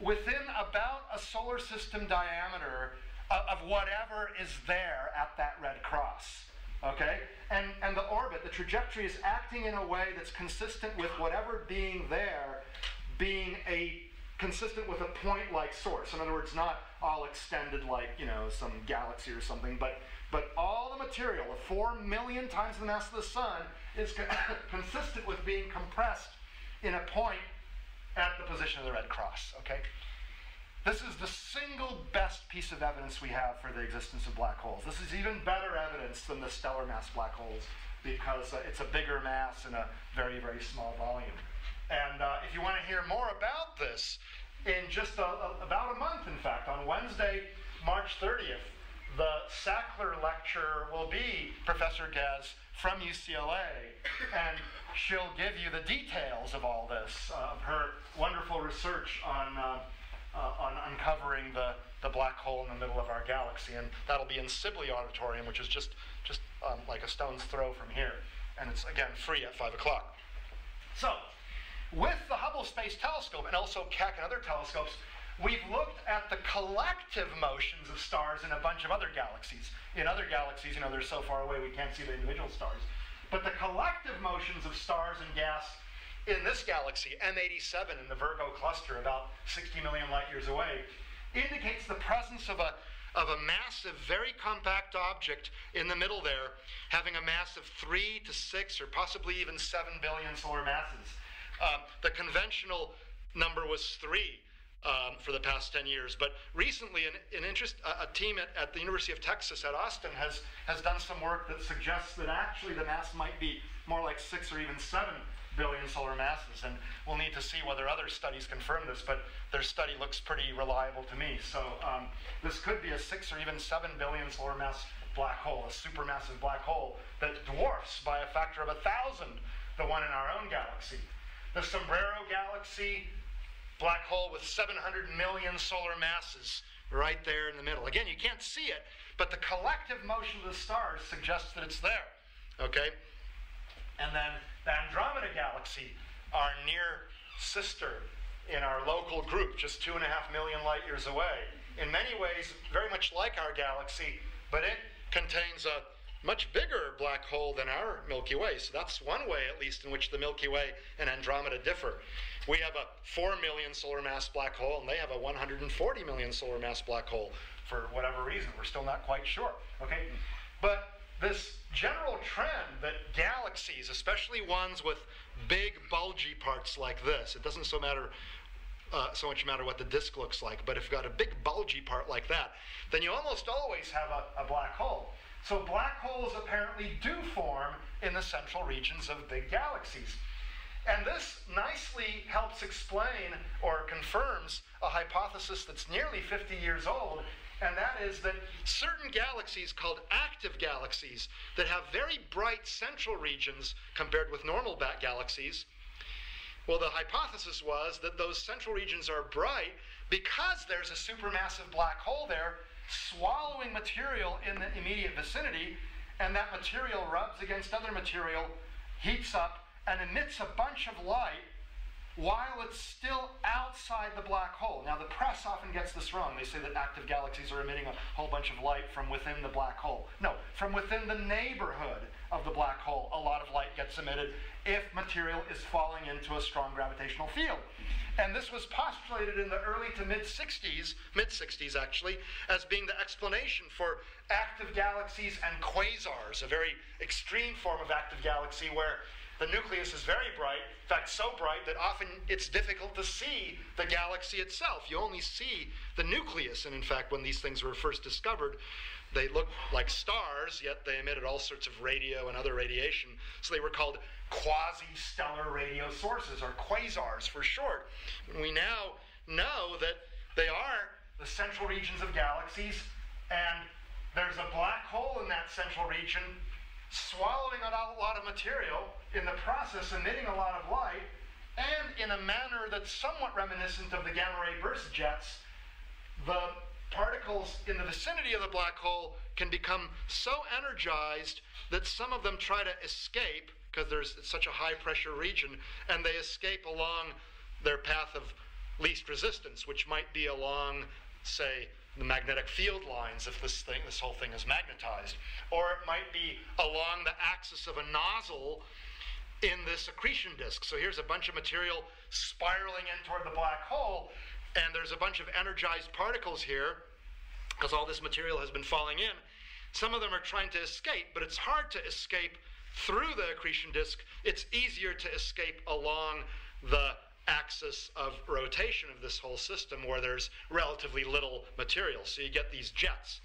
within about a solar system diameter of, of whatever is there at that red cross, okay? And, and the orbit, the trajectory is acting in a way that's consistent with whatever being there being a, consistent with a point-like source. In other words, not all extended like, you know, some galaxy or something, but, but all the material, the four million times the mass of the sun, is co consistent with being compressed in a point at the position of the Red Cross, okay? This is the single best piece of evidence we have for the existence of black holes. This is even better evidence than the stellar mass black holes because uh, it's a bigger mass in a very, very small volume. And uh, if you want to hear more about this, in just a, a, about a month, in fact, on Wednesday, March thirtieth, the Sackler lecture will be Professor Ghez from U C L A, and she'll give you the details of all this, uh, of her wonderful research on, uh, uh, on uncovering the, the black hole in the middle of our galaxy. And that'll be in Sibley Auditorium, which is just, just um, like a stone's throw from here. And it's, again, free at five o'clock. So, with the Hubble Space Telescope, and also Keck and other telescopes, we've looked at the collective motions of stars in a bunch of other galaxies. In other galaxies, you know, they're so far away we can't see the individual stars. But the collective motions of stars and gas in this galaxy, M eighty-seven in the Virgo cluster, about sixty million light years away, indicates the presence of a, of a massive, very compact object in the middle there, having a mass of three to six, or possibly even seven billion solar masses. Um, the conventional number was three. Um, for the past ten years, but recently an, an interest, a, a team at, at the University of Texas at Austin has, has done some work that suggests that actually the mass might be more like six or even seven billion solar masses, and we'll need to see whether other studies confirm this, but their study looks pretty reliable to me. So um, this could be a six or even seven billion solar mass black hole, a supermassive black hole that dwarfs by a factor of a thousand the one in our own galaxy. The Sombrero Galaxy, black hole with seven hundred million solar masses right there in the middle. Again, you can't see it, but the collective motion of the stars suggests that it's there, okay? And then the Andromeda Galaxy, our near sister in our local group, just two and a half million light years away. In many ways, very much like our galaxy, but it contains a much bigger black hole than our Milky Way. So that's one way, at least, in which the Milky Way and Andromeda differ. We have a four million solar mass black hole, and they have a one hundred forty million solar mass black hole for whatever reason. We're still not quite sure, okay? But this general trend that galaxies, especially ones with big bulgy parts like this, it doesn't so matter Uh, so much matter what the disk looks like, but if you've got a big bulgy part like that, then you almost always have a, a black hole. So black holes apparently do form in the central regions of big galaxies. And this nicely helps explain or confirms a hypothesis that's nearly fifty years old, and that is that certain galaxies called active galaxies that have very bright central regions compared with normal bat galaxies, well, the hypothesis was that those central regions are bright because there's a supermassive black hole there swallowing material in the immediate vicinity, and that material rubs against other material, heats up, and emits a bunch of light while it's still outside the black hole. Now, the press often gets this wrong. They say that active galaxies are emitting a whole bunch of light from within the black hole. No, from within the neighborhood of the black hole, a lot of light gets emitted if material is falling into a strong gravitational field. And this was postulated in the early to mid-sixties, mid-sixties actually, as being the explanation for active galaxies and quasars, a very extreme form of active galaxy where the nucleus is very bright, in fact so bright that often it's difficult to see the galaxy itself. You only see the nucleus, and in fact when these things were first discovered, they looked like stars, yet they emitted all sorts of radio and other radiation, so they were called quasi-stellar radio sources, or quasars for short. We now know that they are the central regions of galaxies, and there's a black hole in that central region swallowing a lot of material, in the process emitting a lot of light, and in a manner that's somewhat reminiscent of the gamma ray burst jets, the particles in the vicinity of the black hole can become so energized that some of them try to escape, because there's such a high pressure region, and they escape along their path of least resistance, which might be along, say, the magnetic field lines, if this thing, this whole thing is magnetized. Or it might be along the axis of a nozzle in this accretion disk. So here's a bunch of material spiraling in toward the black hole, and there's a bunch of energized particles here, because all this material has been falling in. Some of them are trying to escape, but it's hard to escape through the accretion disk. It's easier to escape along the axis of rotation of this whole system where there's relatively little material. So you get these jets.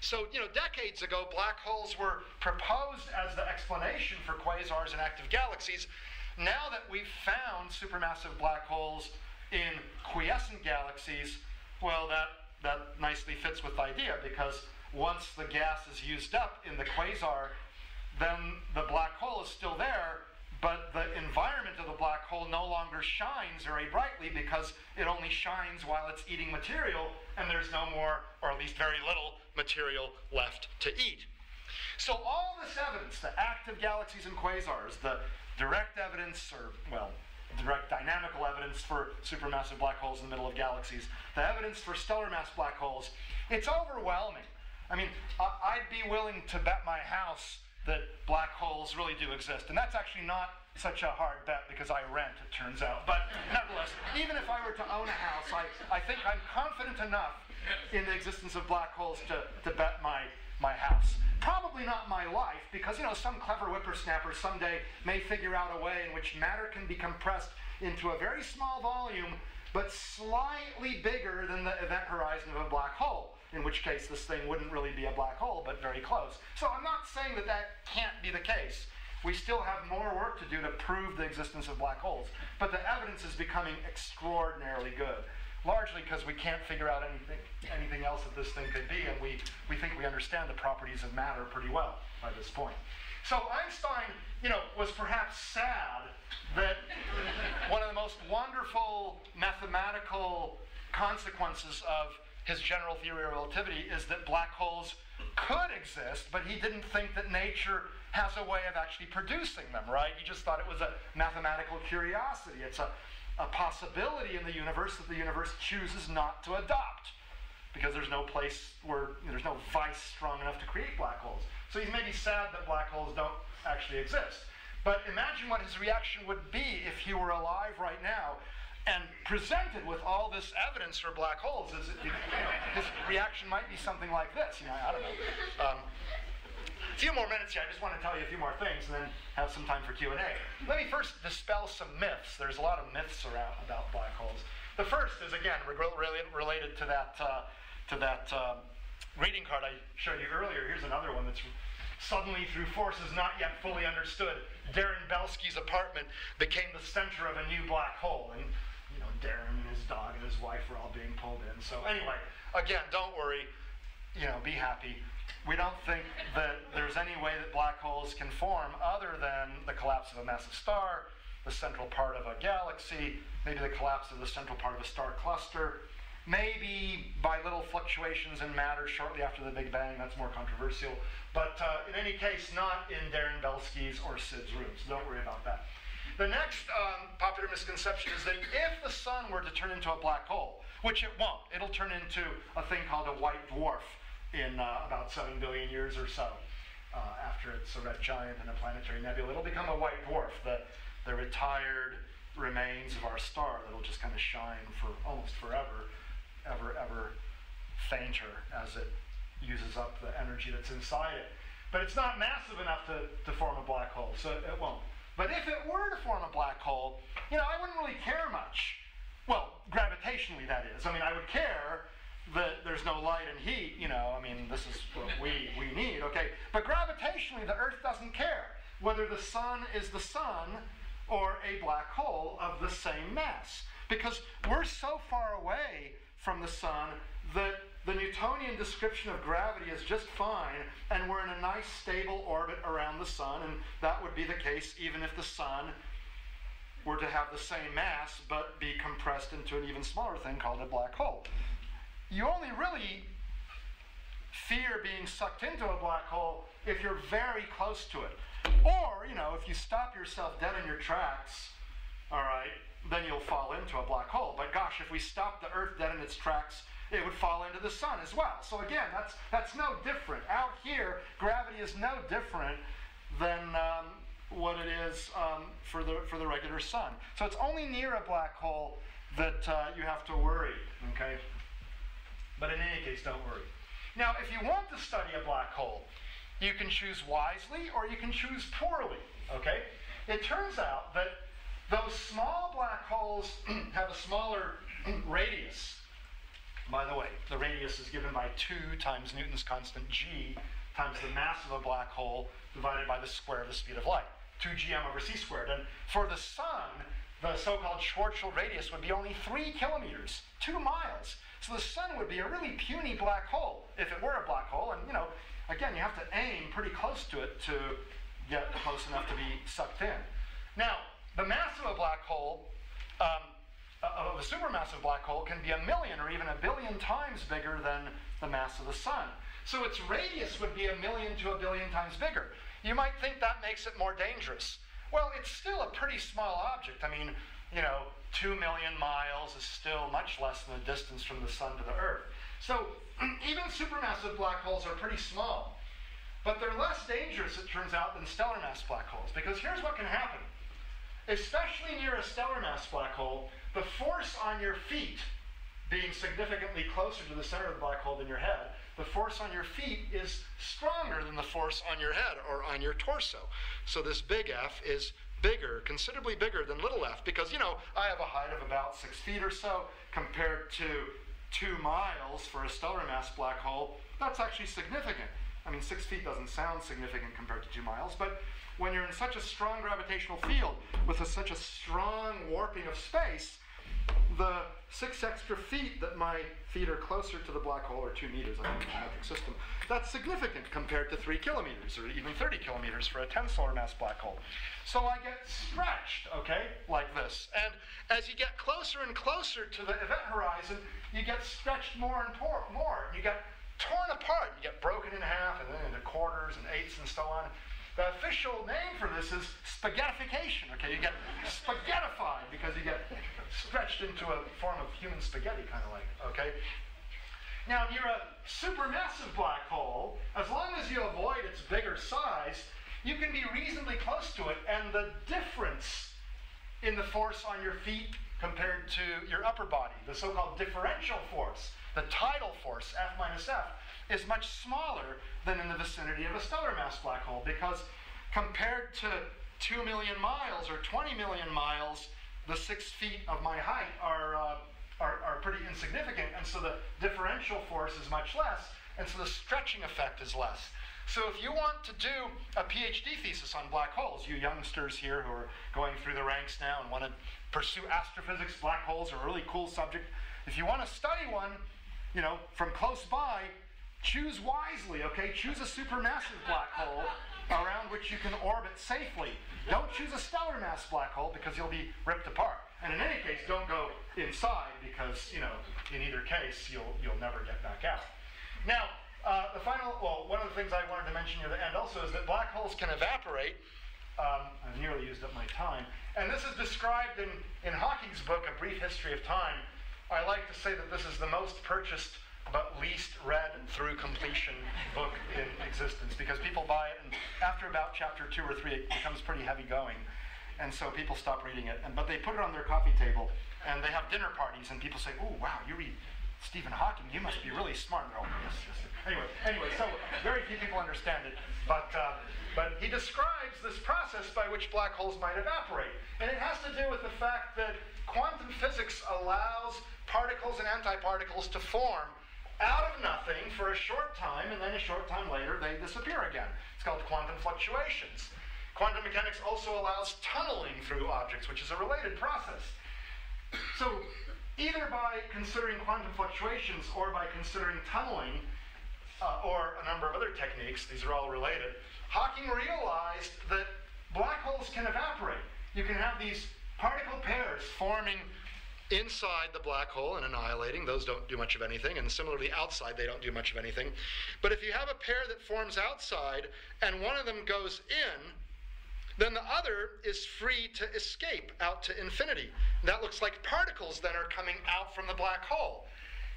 So, you know, decades ago, black holes were proposed as the explanation for quasars and active galaxies. Now that we've found supermassive black holes in quiescent galaxies, well, that, that nicely fits with the idea, because once the gas is used up in the quasar, then the black hole is still there, but the environment of the black hole no longer shines very brightly because it only shines while it's eating material, and there's no more, or at least very little, material left to eat. So all this evidence, the active galaxies and quasars, the direct evidence, or, well, direct dynamical evidence for supermassive black holes in the middle of galaxies, the evidence for stellar mass black holes, it's overwhelming. I mean, I'd be willing to bet my house that black holes really do exist. And that's actually not such a hard bet because I rent, it turns out. But nevertheless, even if I were to own a house, I, I think I'm confident enough in the existence of black holes to, to bet my, my house. Probably not my life, because you know some clever whippersnapper someday may figure out a way in which matter can be compressed into a very small volume, but slightly bigger than the event horizon of a black hole, in which case this thing wouldn't really be a black hole, but very close. So I'm not saying that that can't be the case. We still have more work to do to prove the existence of black holes, but the evidence is becoming extraordinarily good, largely because we can't figure out anything, anything else that this thing could be, and we, we think we understand the properties of matter pretty well by this point. So Einstein, you know, was perhaps sad that one of the most wonderful mathematical consequences of his general theory of relativity is that black holes could exist, but he didn't think that nature has a way of actually producing them, right? He just thought it was a mathematical curiosity. It's a, a possibility in the universe that the universe chooses not to adopt, because there's no place where, you know, there's no vice strong enough to create black holes. So he's maybe sad that black holes don't actually exist. But imagine what his reaction would be if he were alive right now and presented with all this evidence for black holes. Is it, you know, his reaction might be something like this. You know, I don't know. Um, a few more minutes here. I just want to tell you a few more things and then have some time for Q and A. Let me first dispel some myths. There's a lot of myths around about black holes. The first is, again, related to that, uh, to that uh, reading card I showed you earlier. Here's another one that's suddenly, through forces not yet fully understood, Darren Belsky's apartment became the center of a new black hole. And you know, Darren and his dog and his wife were all being pulled in. So anyway, again, don't worry. You know, be happy. We don't think that there's any way that black holes can form other than the collapse of a massive star, the central part of a galaxy, maybe the collapse of the central part of a star cluster, maybe by little fluctuations in matter shortly after the Big Bang. That's more controversial. But uh, in any case, not in Darren Belsky's or Sid's rooms. Don't worry about that. The next um, popular misconception is that if the sun were to turn into a black hole, which it won't, it'll turn into a thing called a white dwarf in uh, about seven billion years or so. Uh, after it's a red giant and a planetary nebula, it'll become a white dwarf, the, the retired remains of our star that'll just kind of shine for almost forever, ever, ever fainter as it uses up the energy that's inside it. But it's not massive enough to, to form a black hole, so it won't. But if it were to form a black hole, you know, I wouldn't really care much. Well, gravitationally, that is. I mean, I would care that there's no light and heat, you know, I mean, this is what we, we need, okay? But gravitationally, the Earth doesn't care whether the sun is the sun or a black hole of the same mass, because we're so far away from the sun that the Newtonian description of gravity is just fine, and we're in a nice stable orbit around the sun, and that would be the case even if the sun were to have the same mass but be compressed into an even smaller thing called a black hole. You only really fear being sucked into a black hole if you're very close to it. Or, you know, if you stop yourself dead in your tracks, all right, then you'll fall into a black hole. But gosh, if we stopped the Earth dead in its tracks, it would fall into the sun as well. So again, that's, that's no different. Out here, gravity is no different than um, what it is um, for, the, for the regular sun. So it's only near a black hole that uh, you have to worry, okay? But in any case, don't worry. Now, if you want to study a black hole, you can choose wisely or you can choose poorly, okay? It turns out that those small black holes have a smaller radius. By the way, the radius is given by two times Newton's constant g times the mass of a black hole divided by the square of the speed of light, two g m over c squared. And for the sun, the so-called Schwarzschild radius would be only three kilometers, two miles. So the sun would be a really puny black hole if it were a black hole. And, you know, again, you have to aim pretty close to it to get close enough to be sucked in. Now, the mass of a black hole, um, of a supermassive black hole, can be a million or even a billion times bigger than the mass of the sun. So its radius would be a million to a billion times bigger. You might think that makes it more dangerous. Well, it's still a pretty small object. I mean, you know, two million miles is still much less than the distance from the sun to the earth. So even supermassive black holes are pretty small, but they're less dangerous, it turns out, than stellar mass black holes, because here's what can happen. Especially near a stellar mass black hole, the force on your feet, being significantly closer to the center of the black hole than your head, the force on your feet is stronger than the force on your head or on your torso. So this big F is bigger, considerably bigger than little f, because, you know, I have a height of about six feet or so compared to two miles for a stellar mass black hole. That's actually significant. I mean, six feet doesn't sound significant compared to two miles, but when you're in such a strong gravitational field with a, such a strong warping of space, the six extra feet that my feet are closer to the black hole, or two meters, I think, in the metric system, that's significant compared to three kilometers or even thirty kilometers for a ten solar mass black hole. So I get stretched, okay, like this. And as you get closer and closer to the event horizon, you get stretched more and more. You get torn apart. You get broken in half and then into quarters and eighths and so on. The official name for this is spaghettification, okay? You get spaghettified because you get stretched into a form of human spaghetti, kind of like, okay? Now, near a supermassive black hole, as long as you avoid its bigger size, you can be reasonably close to it, and the difference in the force on your feet compared to your upper body, the so-called differential force, the tidal force, F minus F, is much smaller than in the vicinity of a stellar mass black hole, because compared to two million miles or twenty million miles, the six feet of my height are, uh, are, are pretty insignificant, and so the differential force is much less, and so the stretching effect is less. So if you want to do a PhD thesis on black holes, you youngsters here who are going through the ranks now and want to pursue astrophysics, black holes are a really cool subject. If you want to study one, you know, from close by, choose wisely, okay? Choose a supermassive black hole around which you can orbit safely. Don't choose a stellar mass black hole because you'll be ripped apart. And in any case, don't go inside because, you know, in either case, you'll, you'll never get back out. Now, uh, the final, well, one of the things I wanted to mention near the end also is that black holes can evaporate. Um, I've nearly used up my time. And this is described in, in Hawking's book, A Brief History of Time. I like to say that this is the most purchased but least read through completion book in existence, because people buy it, and after about chapter two or three, it becomes pretty heavy going. And so people stop reading it, and, but they put it on their coffee table, and they have dinner parties, and people say, oh, wow, you read Stephen Hawking, you must be really smart. And they're all, yes, yes. Anyway, anyway, so very few people understand it, but, uh, but he describes this process by which black holes might evaporate. And it has to do with the fact that quantum physics allows particles and antiparticles to form out of nothing for a short time, and then a short time later they disappear again. It's called quantum fluctuations. Quantum mechanics also allows tunneling through objects, which is a related process. So either by considering quantum fluctuations or by considering tunneling, uh, or a number of other techniques, these are all related, Hawking realized that black holes can evaporate. You can have these particle pairs forming inside the black hole and annihilating. Those don't do much of anything, and similarly outside they don't do much of anything. But if you have a pair that forms outside and one of them goes in, then the other is free to escape out to infinity. That looks like particles that are coming out from the black hole.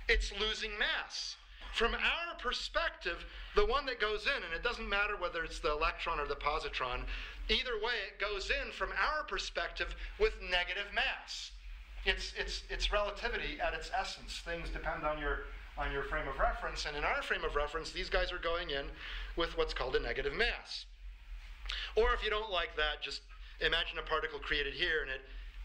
It's losing mass. From our perspective, the one that goes in, and it doesn't matter whether it's the electron or the positron, either way it goes in from our perspective with negative mass. It's, it's, it's relativity at its essence. Things depend on your, on your frame of reference. And in our frame of reference, these guys are going in with what's called a negative mass. Or if you don't like that, just imagine a particle created here and it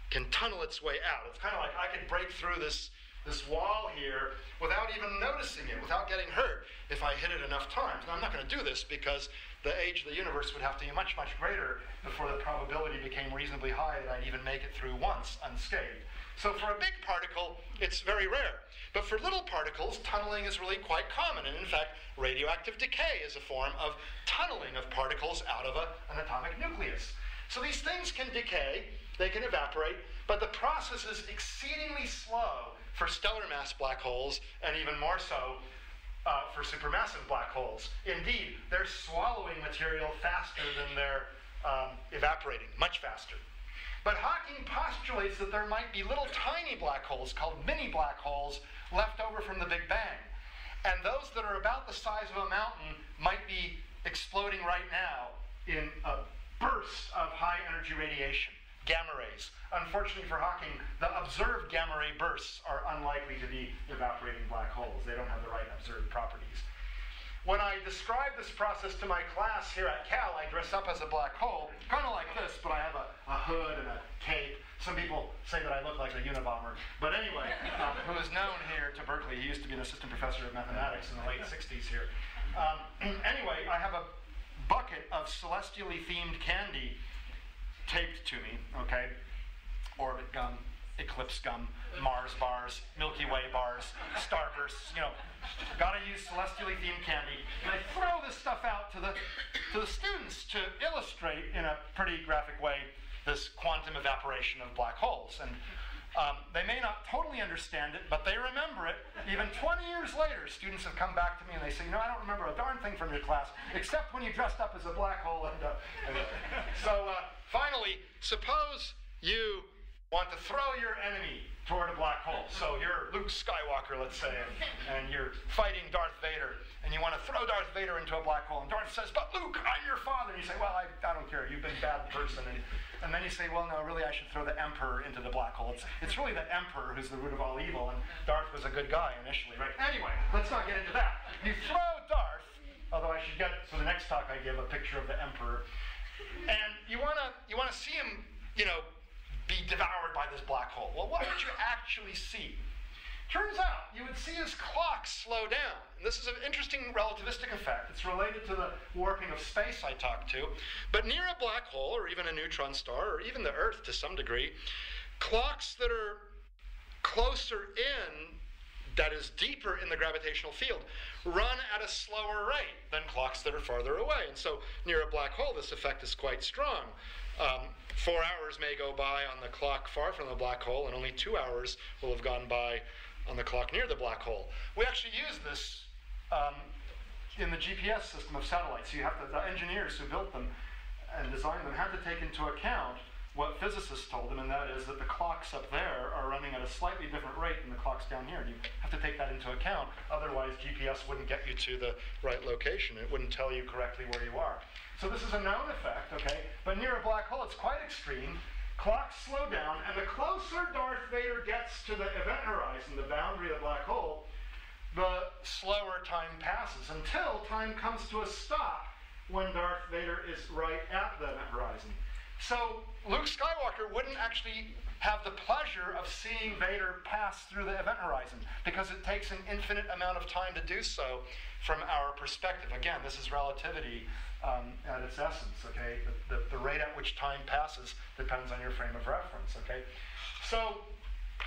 can tunnel its way out. It's kind of like I could break through this this wall here, without even noticing it, without getting hurt, if I hit it enough times. Now, I'm not going to do this because the age of the universe would have to be much, much greater before the probability became reasonably high that I'd even make it through once unscathed. So for a big particle, it's very rare. But for little particles, tunneling is really quite common. And in fact, radioactive decay is a form of tunneling of particles out of a, an atomic nucleus. So these things can decay, they can evaporate, but the process is exceedingly slow for stellar mass black holes, and even more so uh, for supermassive black holes. Indeed, they're swallowing material faster than they're um, evaporating, much faster. But Hawking postulates that there might be little tiny black holes called mini black holes left over from the Big Bang. And those that are about the size of a mountain might be exploding right now in a bursts of high energy radiation, gamma rays. Unfortunately for Hawking, the observed gamma ray bursts are unlikely to be evaporating black holes. They don't have the right observed properties. When I describe this process to my class here at Cal, I dress up as a black hole, kind of like this, but I have a, a hood and a cape. Some people say that I look like a Unabomber. But anyway, um, who is known here to Berkeley, he used to be an assistant professor of mathematics in the late sixties here. Um, anyway, I have a bucket of celestially themed candy taped to me, okay? Orbit gum, eclipse gum, Mars bars, Milky Way bars, starbursts, you know, gotta use celestially themed candy. And I throw this stuff out to the, to the students to illustrate in a pretty graphic way this quantum evaporation of black holes. And um, they may not totally understand it, but they remember it. Even twenty years later, students have come back to me and they say, you know, I don't remember a darn thing from your class, except when you dressed up as a black hole. And, uh, and uh. So uh, finally, suppose you want to throw your enemy toward a black hole. So you're Luke Skywalker, let's say, and, and you're fighting Darth Vader, and you want to throw Darth Vader into a black hole. And Darth says, but Luke, I'm your father. And you say, well, I, I don't care. You've been a bad person. And, and then you say, well, no, really, I should throw the Emperor into the black hole. It's, it's really the Emperor who's the root of all evil, and Darth was a good guy initially, right? Anyway, let's not get into that. You throw Darth, although I should get, for the next talk I give, a picture of the Emperor. And you want to you want to see him, you know, be devoured by this black hole. Well, what would you actually see? Turns out you would see his clock slow down. And this is an interesting relativistic effect. It's related to the warping of space I talked to. But near a black hole, or even a neutron star, or even the Earth to some degree, clocks that are closer in, that is deeper in the gravitational field, run at a slower rate than clocks that are farther away. And so near a black hole, this effect is quite strong. Um, four hours may go by on the clock far from the black hole, and only two hours will have gone by on the clock near the black hole. We actually use this um, in the G P S system of satellites. You have to, the engineers who built them and designed them had to take into account what physicists told them, and that is that the clocks up there are running at a slightly different rate than the clocks down here. And you have to take that into account. Otherwise, G P S wouldn't get you to the right location. It wouldn't tell you correctly where you are. So this is a known effect, okay? But near a black hole, it's quite extreme. Clocks slow down, and the closer Darth Vader gets to the event horizon, the boundary of the black hole, the slower time passes until time comes to a stop when Darth Vader is right at the event horizon. So Luke Skywalker wouldn't actually have the pleasure of seeing Vader pass through the event horizon because it takes an infinite amount of time to do so from our perspective. Again, this is relativity um, at its essence, okay? The, the, the rate at which time passes depends on your frame of reference, okay? So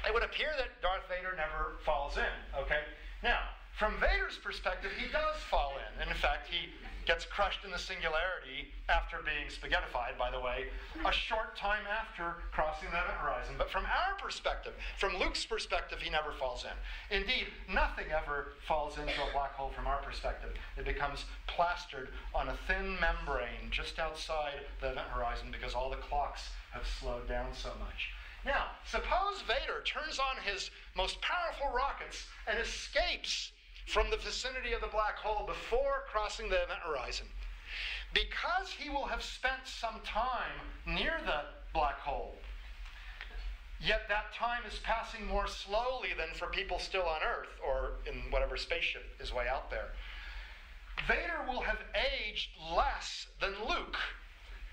it would appear that Darth Vader never falls in, okay? Now, from Vader's perspective, he does fall in. And in fact, he gets crushed in the singularity after being spaghettified, by the way, a short time after crossing the event horizon. But from our perspective, from Luke's perspective, he never falls in. Indeed, nothing ever falls into a black hole from our perspective. It becomes plastered on a thin membrane just outside the event horizon because all the clocks have slowed down so much. Now, suppose Vader turns on his most powerful rockets and escapes from the vicinity of the black hole before crossing the event horizon. Because he will have spent some time near the black hole, yet that time is passing more slowly than for people still on Earth or in whatever spaceship is way out there, Vader will have aged less than Luke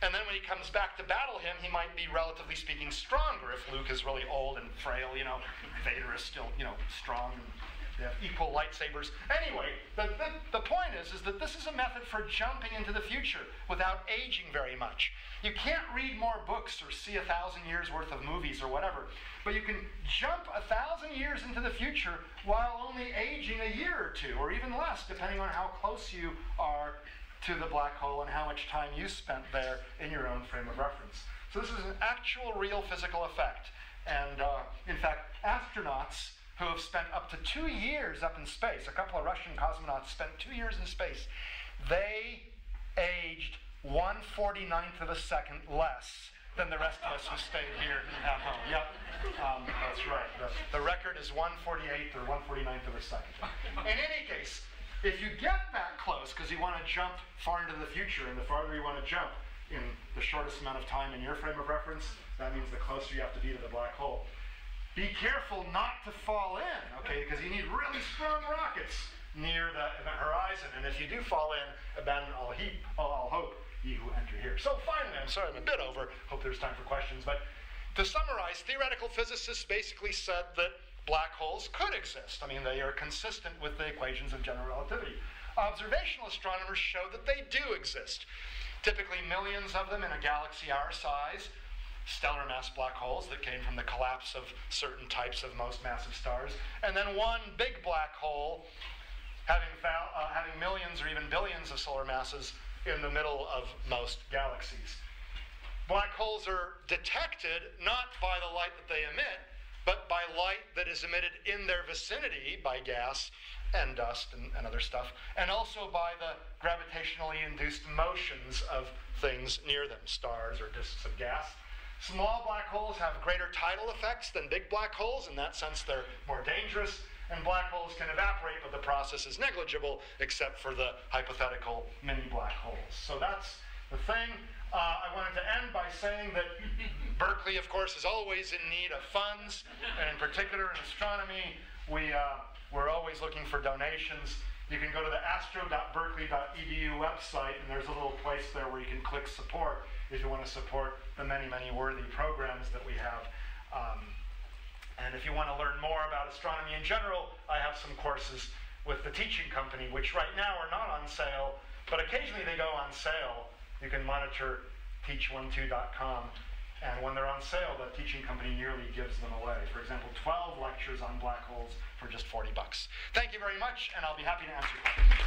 And then when he comes back to battle him, he might be, relatively speaking, stronger if Luke is really old and frail, you know, Vader is still, you know, strong, and they have equal lightsabers. Anyway, the, the, the point is, is that this is a method for jumping into the future without aging very much. You can't read more books or see a thousand years worth of movies or whatever, but you can jump a thousand years into the future while only aging a year or two, or even less, depending on how close you are to the black hole and how much time you spent there in your own frame of reference. So this is an actual real physical effect. And uh, in fact, astronauts who have spent up to two years up in space, a couple of Russian cosmonauts spent two years in space, they aged one forty-ninth of a second less than the rest of us who stayed here at home. Yep, um, that's right. The, the record is one forty-eighth or one forty-ninth of a second. In any case, if you get that close, because you want to jump far into the future, and the farther you want to jump in the shortest amount of time in your frame of reference, that means the closer you have to be to the black hole. Be careful not to fall in, okay, because you need really strong rockets near the event horizon, and if you do fall in, abandon all, heap, all hope, you who enter here. So finally, I'm sorry I'm a bit over, hope there's time for questions, but to summarize, theoretical physicists basically said that black holes could exist. I mean, they are consistent with the equations of general relativity. Observational astronomers show that they do exist. Typically millions of them in a galaxy our size, stellar mass black holes that came from the collapse of certain types of most massive stars, and then one big black hole having, uh, having millions or even billions of solar masses in the middle of most galaxies. Black holes are detected not by the light that they emit, but by light that is emitted in their vicinity by gas and dust and, and other stuff, and also by the gravitationally induced motions of things near them, stars or disks of gas. Small black holes have greater tidal effects than big black holes. In that sense, they're more dangerous, and black holes can evaporate, but the process is negligible, except for the hypothetical mini black holes. So that's the thing. Uh, I wanted to end by saying that Berkeley, of course, is always in need of funds, and in particular in astronomy, we, uh, we're always looking for donations. You can go to the astro dot berkeley dot e d u website, and there's a little place there where you can click support if you want to support the many, many worthy programs that we have. Um, and if you want to learn more about astronomy in general, I have some courses with the teaching company, which right now are not on sale, but occasionally they go on sale. You can monitor teach twelve dot com, and when they're on sale, the teaching company nearly gives them away. For example, twelve lectures on black holes for just forty bucks. Thank you very much, and I'll be happy to answer questions.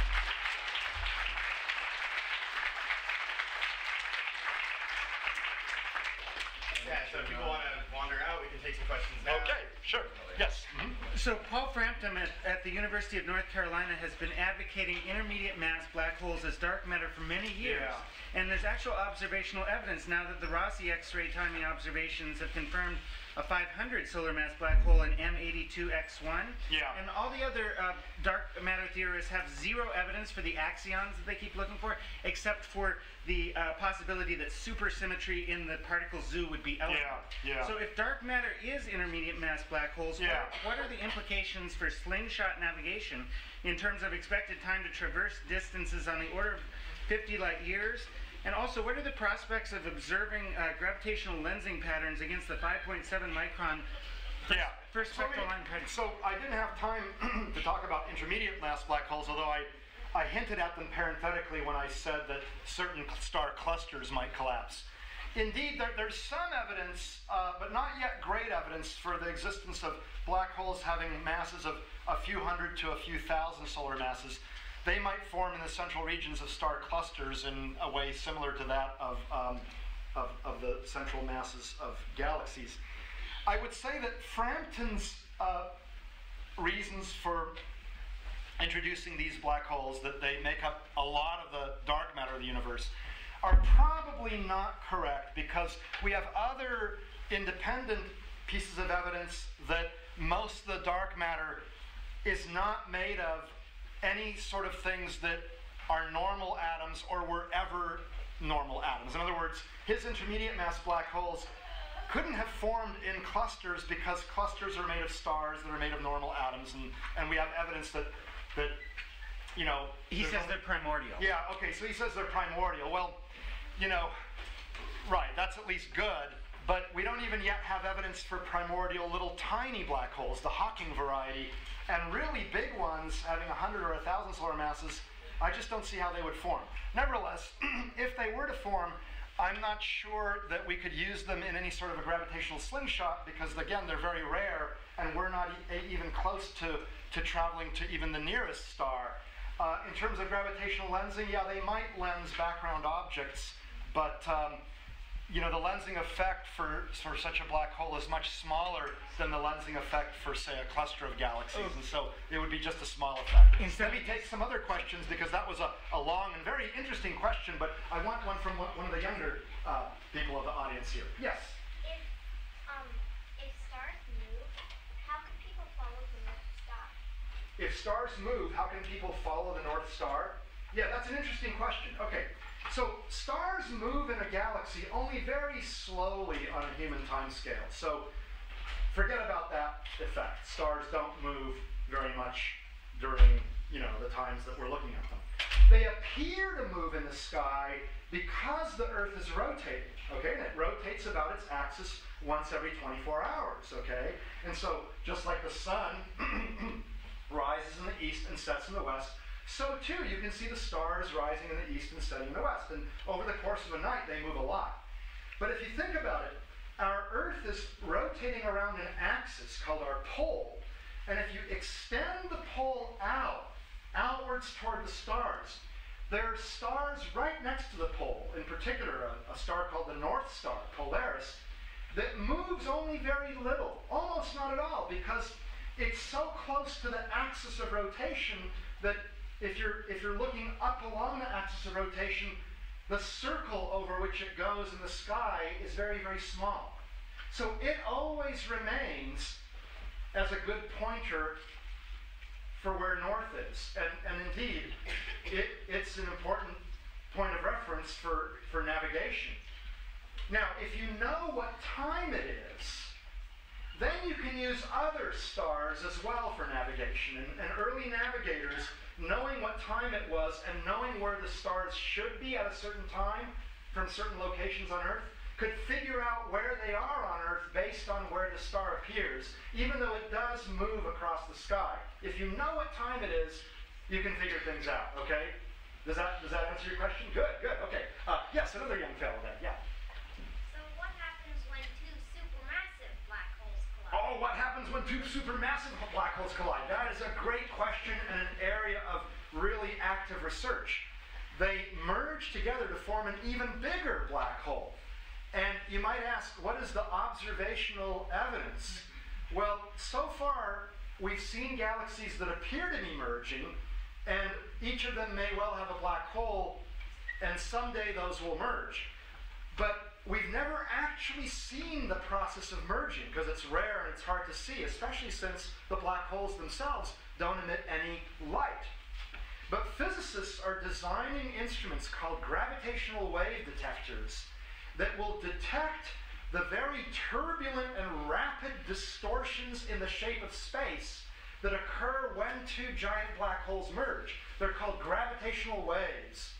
Yeah, so if people want to wander out, we can take some questions now. Okay, sure. Yes. Mm-hmm. So Paul Frampton at, at the University of North Carolina has been advocating intermediate mass black holes as dark matter for many years. Yeah. And there's actual observational evidence now that the Rossi X-ray timing observations have confirmed a five hundred solar mass black hole in M eighty-two X one. Yeah. And all the other uh, dark matter theorists have zero evidence for the axions that they keep looking for, except for the uh, possibility that supersymmetry in the particle zoo would be elegant. Yeah, yeah. So if dark matter is intermediate mass black holes, yeah. what, what are the implications for slingshot navigation in terms of expected time to traverse distances on the order of fifty light years? And also, what are the prospects of observing uh, gravitational lensing patterns against the five point seven micron yeah. first spectral line pattern? So I didn't have time to talk about intermediate mass black holes, although I, I hinted at them parenthetically when I said that certain star clusters might collapse. Indeed, there, there's some evidence, uh, but not yet great evidence, for the existence of black holes having masses of a few hundred to a few thousand solar masses. They might form in the central regions of star clusters in a way similar to that of, um, of, of the central masses of galaxies. I would say that Frampton's uh, reasons for introducing these black holes, that they make up a lot of the dark matter of the universe, are probably not correct, because we have other independent pieces of evidence that most of the dark matter is not made of any sort of things that are normal atoms or were ever normal atoms. In other words, his intermediate mass black holes couldn't have formed in clusters, because clusters are made of stars that are made of normal atoms, and, and we have evidence that, that you know... He says only, they're primordial. Yeah, okay, so he says they're primordial. Well, you know, Right, that's at least good, but we don't even yet have evidence for primordial little tiny black holes, the Hawking variety, and really big ones having a hundred or a thousand solar masses. I just don't see how they would form. Nevertheless, if they were to form, I'm not sure that we could use them in any sort of a gravitational slingshot because, again, they're very rare, and we're not e even close to, to traveling to even the nearest star. Uh, in terms of gravitational lensing, yeah, they might lens background objects, but um, you know, the lensing effect for, for such a black hole is much smaller than the lensing effect for, say, a cluster of galaxies, and so it would be just a small effect. Instead, let me take some other questions, because that was a, a long and very interesting question, but I want one from one of the younger uh, people of the audience here. Yes? If, um, if stars move, how can people follow the North Star? If stars move, how can people follow the North Star? Yeah, that's an interesting question. Okay. So stars move in a galaxy only very slowly on a human time scale. So forget about that effect. Stars don't move very much during, you know, the times that we're looking at them. They appear to move in the sky because the Earth is rotating, okay? And it rotates about its axis once every twenty-four hours, okay? And so just like the sun rises in the east and sets in the west, so too, you can see the stars rising in the east and setting in the west. And over the course of a night, they move a lot. But if you think about it, our Earth is rotating around an axis called our pole. And if you extend the pole out, outwards toward the stars, there are stars right next to the pole, in particular a, a star called the North Star, Polaris, that moves only very little, almost not at all, because it's so close to the axis of rotation that If you're, if you're looking up along the axis of rotation, the circle over which it goes in the sky is very, very small. So it always remains as a good pointer for where north is. And, and indeed, it, it's an important point of reference for, for navigation. Now, if you know what time it is, then you can use other stars as well for navigation. And, and early navigators, knowing what time it was and knowing where the stars should be at a certain time from certain locations on Earth, could figure out where they are on Earth based on where the star appears, even though it does move across the sky. If you know what time it is, you can figure things out, okay? Does that, does that answer your question? Good, good, okay. Uh, yes, another young fellow there, yeah. So what happens when two supermassive black holes collide? Oh, what happens when two supermassive black holes collide? That is a great question and an area of really active research. They merge together to form an even bigger black hole. And you might ask, what is the observational evidence? Well, so far, we've seen galaxies that appear to be merging, and each of them may well have a black hole, and someday those will merge. But we've never actually seen the process of merging, because it's rare and it's hard to see, especially since the black holes themselves don't emit any light. But physicists are designing instruments called gravitational wave detectors that will detect the very turbulent and rapid distortions in the shape of space that occur when two giant black holes merge. They're called gravitational waves.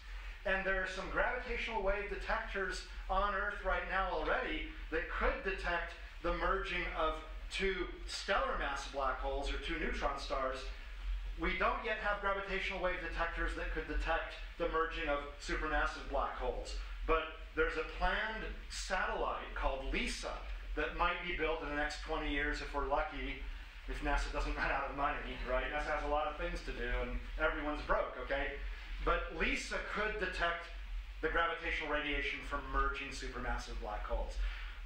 And there are some gravitational wave detectors on Earth right now already that could detect the merging of two stellar mass black holes or two neutron stars. We don't yet have gravitational wave detectors that could detect the merging of supermassive black holes. But there's a planned satellite called LISA that might be built in the next twenty years if we're lucky, if NASA doesn't run out of money, right? NASA has a lot of things to do and everyone's broke, okay? But LISA could detect the gravitational radiation from merging supermassive black holes.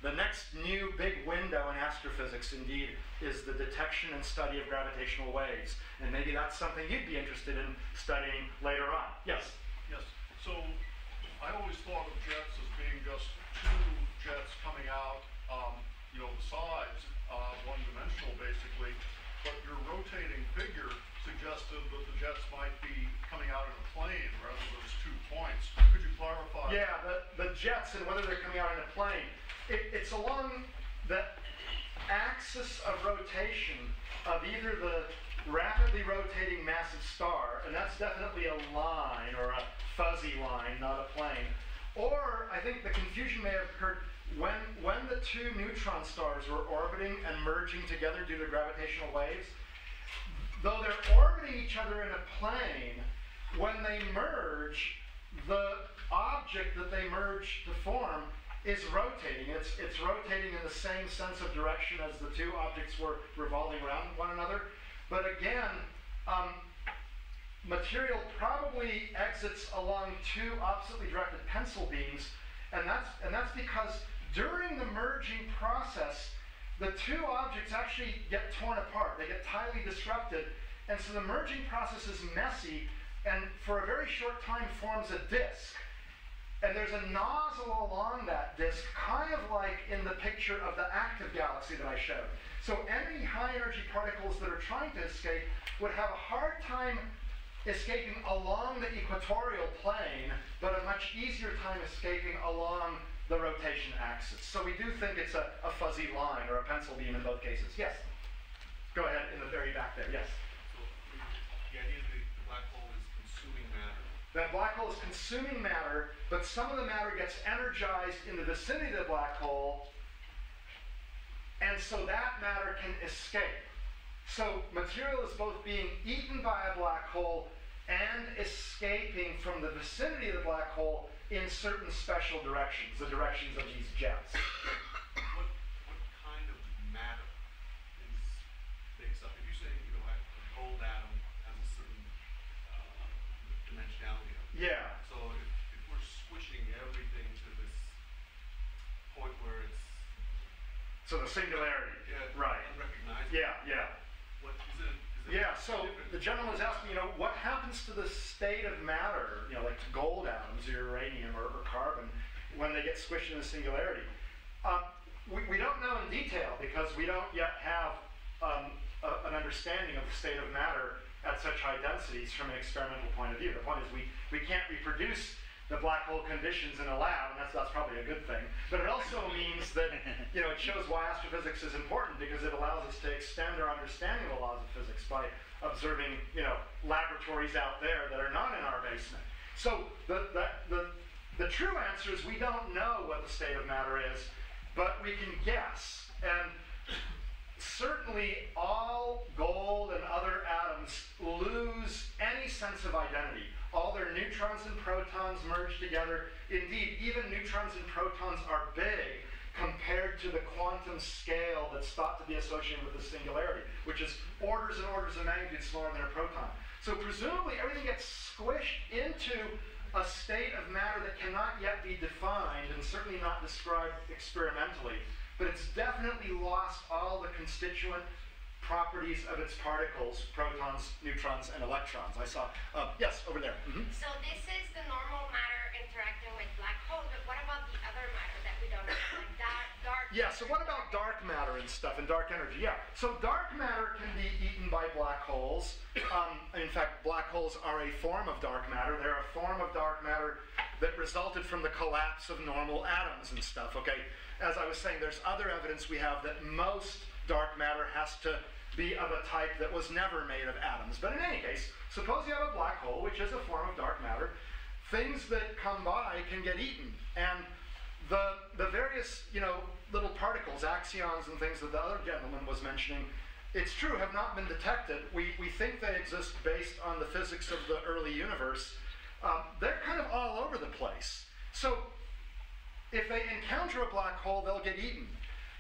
The next new big window in astrophysics, indeed, is the detection and study of gravitational waves. And maybe that's something you'd be interested in studying later on. Yes? Yes. So I always thought of jets as being just two jets coming out, um, you know, the sides, uh, one-dimensional, basically. But your rotating figure suggested that the jets might be coming out in a plane rather than as two points. Could you clarify? Yeah, the, the jets and whether they're coming out in a plane. It, it's along the axis of rotation of either the rapidly rotating massive star, and that's definitely a line or a fuzzy line, not a plane, Or I think the confusion may have occurred when, when the two neutron stars were orbiting and merging together due to gravitational waves. Though they're orbiting each other in a plane, when they merge, the object that they merge to form is rotating. It's, it's rotating in the same sense of direction as the two objects were revolving around one another. But again, um, material probably exits along two oppositely directed pencil beams, and that's, and that's because during the merging process, the two objects actually get torn apart. They get highly disrupted, and so the merging process is messy, and for a very short time forms a disk. And there's a nozzle along that disk, kind of like in the picture of the active galaxy that I showed. So any high-energy particles that are trying to escape would have a hard time escaping along the equatorial plane, but a much easier time escaping along the rotation axis. So we do think it's a, a fuzzy line or a pencil beam in both cases. Yes? Go ahead, in the very back there, yes. So the idea that the black hole is consuming matter. That black hole is consuming matter, but some of the matter gets energized in the vicinity of the black hole, and so that matter can escape. So material is both being eaten by a black hole and escaping from the vicinity of the black hole in certain special directions, the directions of these jets. What, what kind of matter is makes up? If you're saying, you know, like a gold atom has a certain uh, dimensionality of it. Yeah. So if, if we're switching everything to this point where it's... So the singularity. Yeah, right. Unrecognizable. Yeah, yeah. What, is it, is it yeah, so the gentleman is asking, you know, what happens to the state of matter, you know, like to gold atoms or uranium or, or carbon when they get squished in the singularity? Um, we, we don't know in detail because we don't yet have um, a, an understanding of the state of matter at such high densities from an experimental point of view. The point is we, we can't reproduce the black hole conditions in a lab, and that's, that's probably a good thing. But it also means that, you know, it shows why astrophysics is important, because it allows us to extend our understanding of the laws of physics by observing, you know, laboratories out there that are not in our basement. So the, the, the, the true answer is we don't know what the state of matter is, but we can guess. And certainly all gold and other atoms lose any sense of identity. All their neutrons and protons merge together. Indeed, even neutrons and protons are big compared to the quantum scale that's thought to be associated with the singularity, which is orders and orders of magnitude smaller than a proton. So presumably everything gets squished into a state of matter that cannot yet be defined and certainly not described experimentally, but it's definitely lost all the constituent properties of its particles, protons, neutrons, and electrons. I saw, uh, yes, over there. Mm-hmm. So this is the normal matter interacting with black holes, but what about the other matter that we don't know, like dark, dark Yeah, so what about dark matter and stuff, and dark energy? Yeah, so dark matter can be eaten by black holes. Um, in fact, black holes are a form of dark matter. They're a form of dark matter that resulted from the collapse of normal atoms and stuff, okay? As I was saying, there's other evidence we have that most dark matter has to be of a type that was never made of atoms. But in any case, suppose you have a black hole, which is a form of dark matter. Things that come by can get eaten. And the, the various, you know, little particles, axions and things that the other gentleman was mentioning, it's true, have not been detected. We, we think they exist based on the physics of the early universe. Um, they're kind of all over the place. So if they encounter a black hole, they'll get eaten.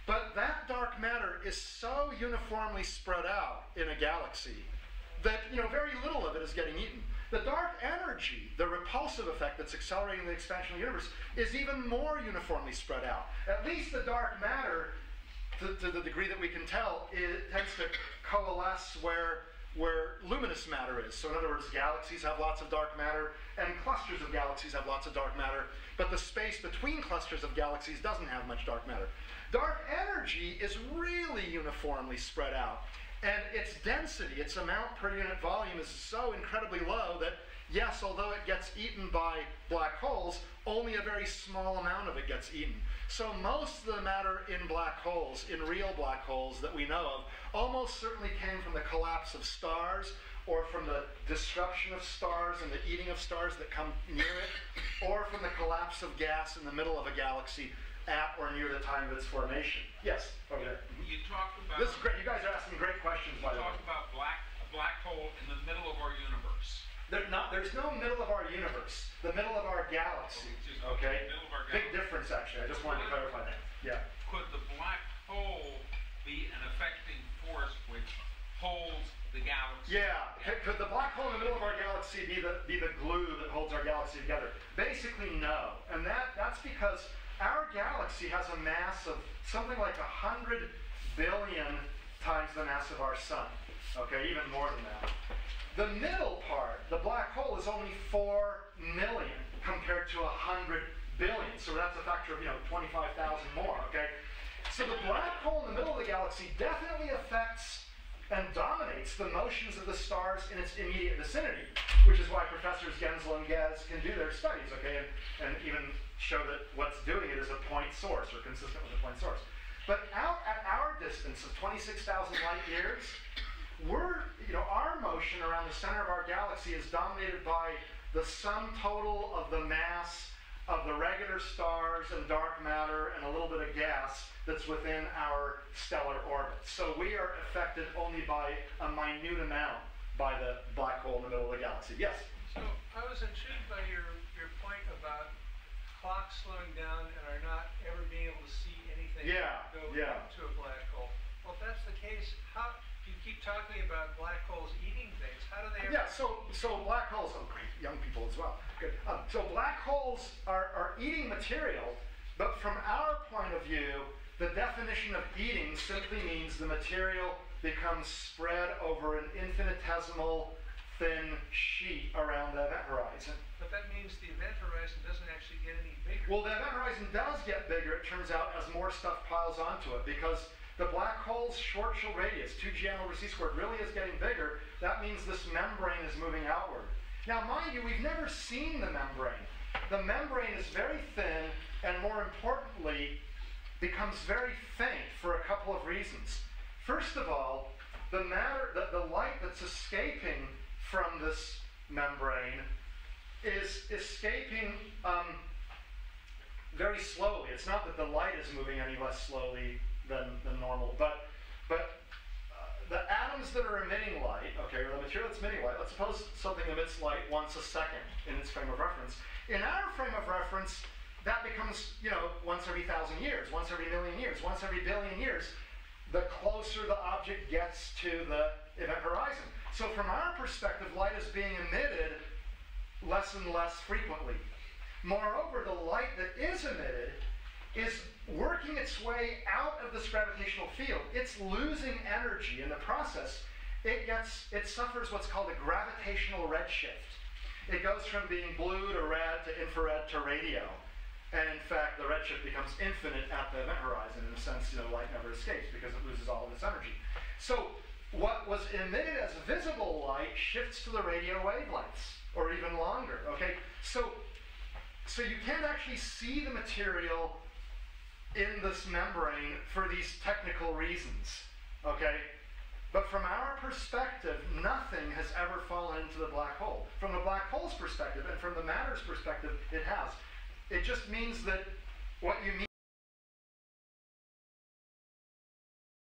But that dark matter is so uniformly spread out in a galaxy that, you know, very little of it is getting eaten. The dark energy, the repulsive effect that's accelerating the expansion of the universe, is even more uniformly spread out. At least the dark matter, to, to the degree that we can tell, it tends to coalesce where, where luminous matter is. So in other words, galaxies have lots of dark matter, and clusters of galaxies have lots of dark matter, but the space between clusters of galaxies doesn't have much dark matter. Dark energy is really uniformly spread out, and its density, its amount per unit volume, is so incredibly low that, yes, although it gets eaten by black holes, only a very small amount of it gets eaten. So most of the matter in black holes, in real black holes that we know of, almost certainly came from the collapse of stars or from the disruption of stars and the eating of stars that come near it, or from the collapse of gas in the middle of a galaxy at or near the time of its formation. Yes, over there. You talked about... This is great. You guys are asking great questions, by the way. You talked about black, a black hole in the middle of our universe. There, not, there's no middle of our universe. The middle of our galaxy. Okay? Middle of our galaxy. Big difference, actually. I just wanted to clarify that. Yeah. Could the black hole be an affecting force which holds the galaxy? Yeah. Could, could the black hole in the middle of our galaxy be the, be the glue that holds our galaxy together? Basically, no. And that, that's because our galaxy has a mass of something like one hundred billion times the mass of our sun. Okay, even more than that. The middle part, the black hole, is only four million compared to one hundred billion. So that's a factor of, you know, twenty-five thousand more, okay? So the black hole in the middle of the galaxy definitely affects and dominates the motions of the stars in its immediate vicinity, which is why Professors Genzel and Ghez can do their studies, okay, and, and even show that what's doing it is a point source or consistent with a point source. But out at our distance of twenty-six thousand light years, we're, you know, our motion around the center of our galaxy is dominated by the sum total of the mass of the regular stars and dark matter and a little bit of gas that's within our stellar orbit. So we are affected only by a minute amount by the black hole in the middle of the galaxy. Yes? So I was intrigued by your, your point about clocks slowing down and are not ever being able to see anything yeah, go yeah. to a black hole. Well, if that's the case, how... You keep talking about black holes eating things. How do they? Ever yeah. So, so black holes. Oh, great, young people as well. Good. Um, so black holes are, are eating material, but from our point of view, the definition of eating simply means the material becomes spread over an infinitesimal thin sheet around the event horizon. But that means the event horizon doesn't actually get any bigger. Well, the event horizon does get bigger. It turns out as more stuff piles onto it because. The black hole's Schwarzschild radius, two G M over C squared, really is getting bigger. That means this membrane is moving outward. Now, mind you, we've never seen the membrane. The membrane is very thin, and more importantly, becomes very faint for a couple of reasons. First of all, the matter, the, the light that's escaping from this membrane is escaping um, very slowly. It's not that the light is moving any less slowly Than, than normal, but but uh, the atoms that are emitting light, okay, or the material that's emitting light. Let's suppose something emits light once a second in its frame of reference. In our frame of reference, that becomes, you know, once every thousand years, once every million years, once every billion years. The closer the object gets to the event horizon. So from our perspective, light is being emitted less and less frequently. Moreover, the light that is emitted is working its way out of this gravitational field. It's losing energy in the process. It gets, it suffers what's called a gravitational redshift. It goes from being blue to red to infrared to radio. And in fact, the redshift becomes infinite at the event horizon. In a sense, you know, light never escapes because it loses all of its energy. So what was emitted as visible light shifts to the radio wavelengths, or even longer, okay? So, so you can't actually see the material in this membrane for these technical reasons, okay? But from our perspective, nothing has ever fallen into the black hole. From the black hole's perspective and from the matter's perspective, it has. It just means that what you